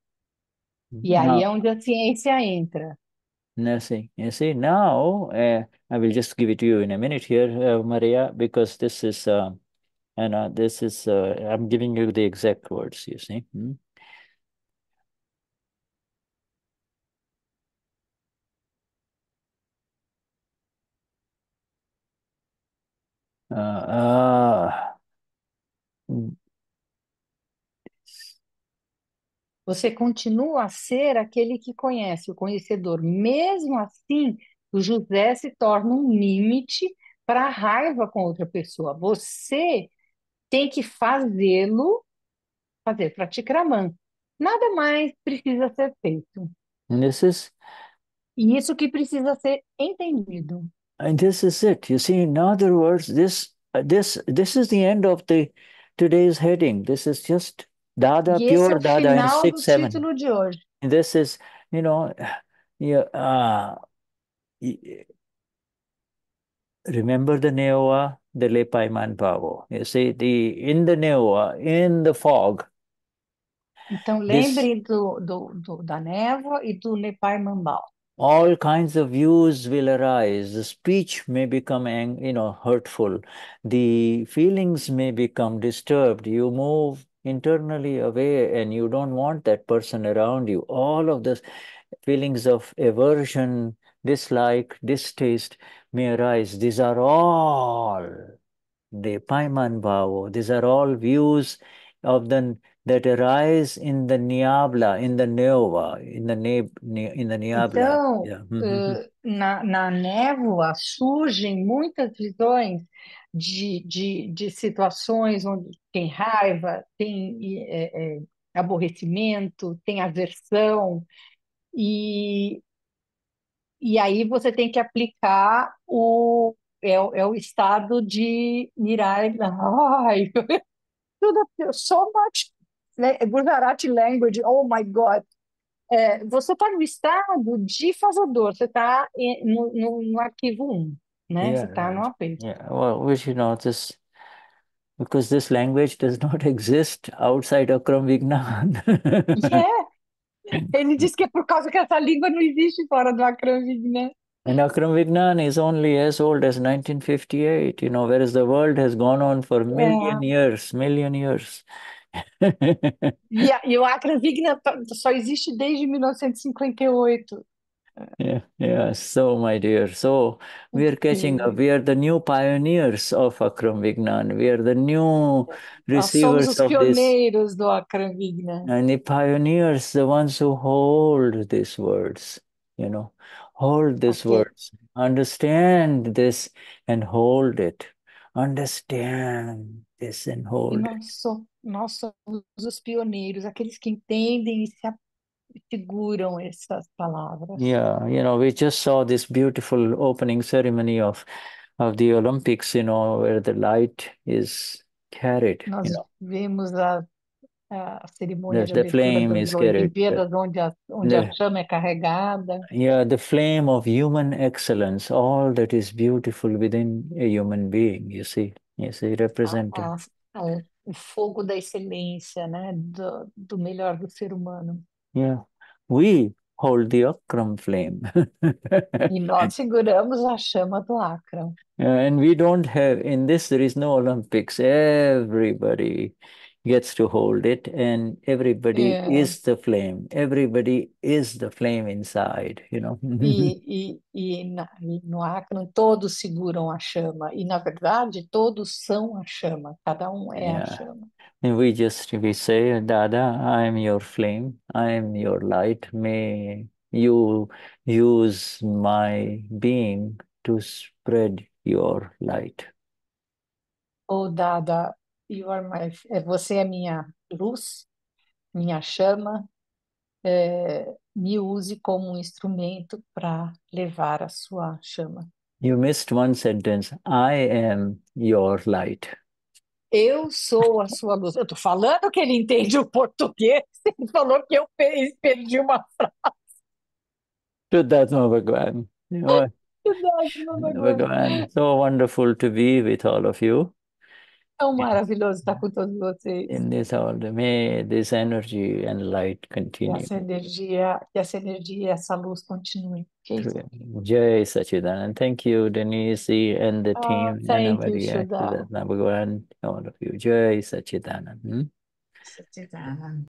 E aí é onde a ciência entra. You see, you see, now uh, I will just give it to you in a minute here, uh, Maria, because this is, uh, and uh, this is, uh, I'm giving you the exact words, you see. Hmm? Uh, uh... Você continua a ser aquele que conhece, o conhecedor. Mesmo assim, o José se torna um limite para a raiva com outra pessoa. Você tem que fazê-lo, fazer Pratikraman. Nada mais precisa ser feito. And this is... E isso que precisa ser entendido. And this is it. You see, in other words, this, this, this is the end of the today's heading. This is just Dada, pure Dada in six seven. This is, you know, you, uh, you, remember the Neovah, the Lepai Manbao. You see, the, in the Neovah, in the fog. Então lembrem do, do, do, da névoa e do Lepai Manbao. All kinds of views will arise. The speech may become, you know, hurtful. The feelings may become disturbed. You move internally away and you don't want that person around you. All of the feelings of aversion, dislike, distaste may arise. These are all the Paiman Bhavo. These are all views of the that arise in the Niabla, in the Neovah, in the, ne ne in the Niabla. Então, yeah. uh, na, na névoa surgem muitas visões de, de, de situações onde tem raiva, tem é, é, aborrecimento, tem aversão, e, e aí você tem que aplicar o, é, é o estado de Nirai. Ai, tudo, so much Gujarati language, oh my God. É, você está no estado de fazedor, você está no, no, no arquivo um, né? Yeah, você está no apego. Yeah. Well, which, you know, this, because this language does not exist outside Akram Vignan. Yeah. Ele diz que é por causa que essa língua não existe fora do Akram Vignan. And Akram Vignan is only as old as nineteen fifty-eight, you know, whereas the world has gone on for million yeah. years, million years. E, a, e o Akram Vignan só existe desde mil novecentos e cinquenta e oito. Yeah, yeah. So, my dear, so we are catching up. We are the new pioneers of Akram Vignan. We are the new receivers of this. Nós somos os pioneiros do Akram Vignan. And the pioneers, the ones who hold these words, you know, hold these okay. words, understand this and hold it. Understand this and hold it. Nós somos os pioneiros, aqueles que entendem e se seguram essas palavras. Yeah, you know, we just saw this beautiful opening ceremony of, of the Olympics, you know, where the light is carried. Nós you know. vemos a, a cerimônia There's de the flame das is Olimpíadas, carried. onde, a, onde the, a chama é carregada. Yeah, the flame of human excellence, all that is beautiful within a human being, you see, you see, represented. Ah, ah, o fogo da excelência, né, do, do melhor do ser humano. Yeah, we hold the Akram flame. E nós seguramos a chama do Akram. Yeah, and we don't have, in this there is no Olympics, everybody gets to hold it and everybody yeah. is the flame, everybody is the flame inside, you know. e, e, e, na, e no Akram todos seguram a chama e na verdade todos são a chama, cada um é yeah. a chama. And we just, we say, Dada, I am your flame, I am your light, may you use my being to spread your light. Oh Dada, you are my, você é minha luz, minha chama, é, me use como um instrumento para levar a sua chama. You missed one sentence. I am your light. Eu sou a sua luz. Eu estou falando que ele entende o português. Ele falou que eu fiz, perdi uma frase. Shuddhatma Bhagwan. Shuddhatma Bhagwan. So wonderful to be with all of you. Tão maravilhoso estar com todos vocês. In this order, may this energy and light continue. Que essa energia, que essa energia, essa luz continue. Okay? Jai Sachchidananda. Thank you, Denise, and the oh, team. Thank and you, Shuddha. All of you. Jai Sachchidananda. Hmm? Sachchidananda.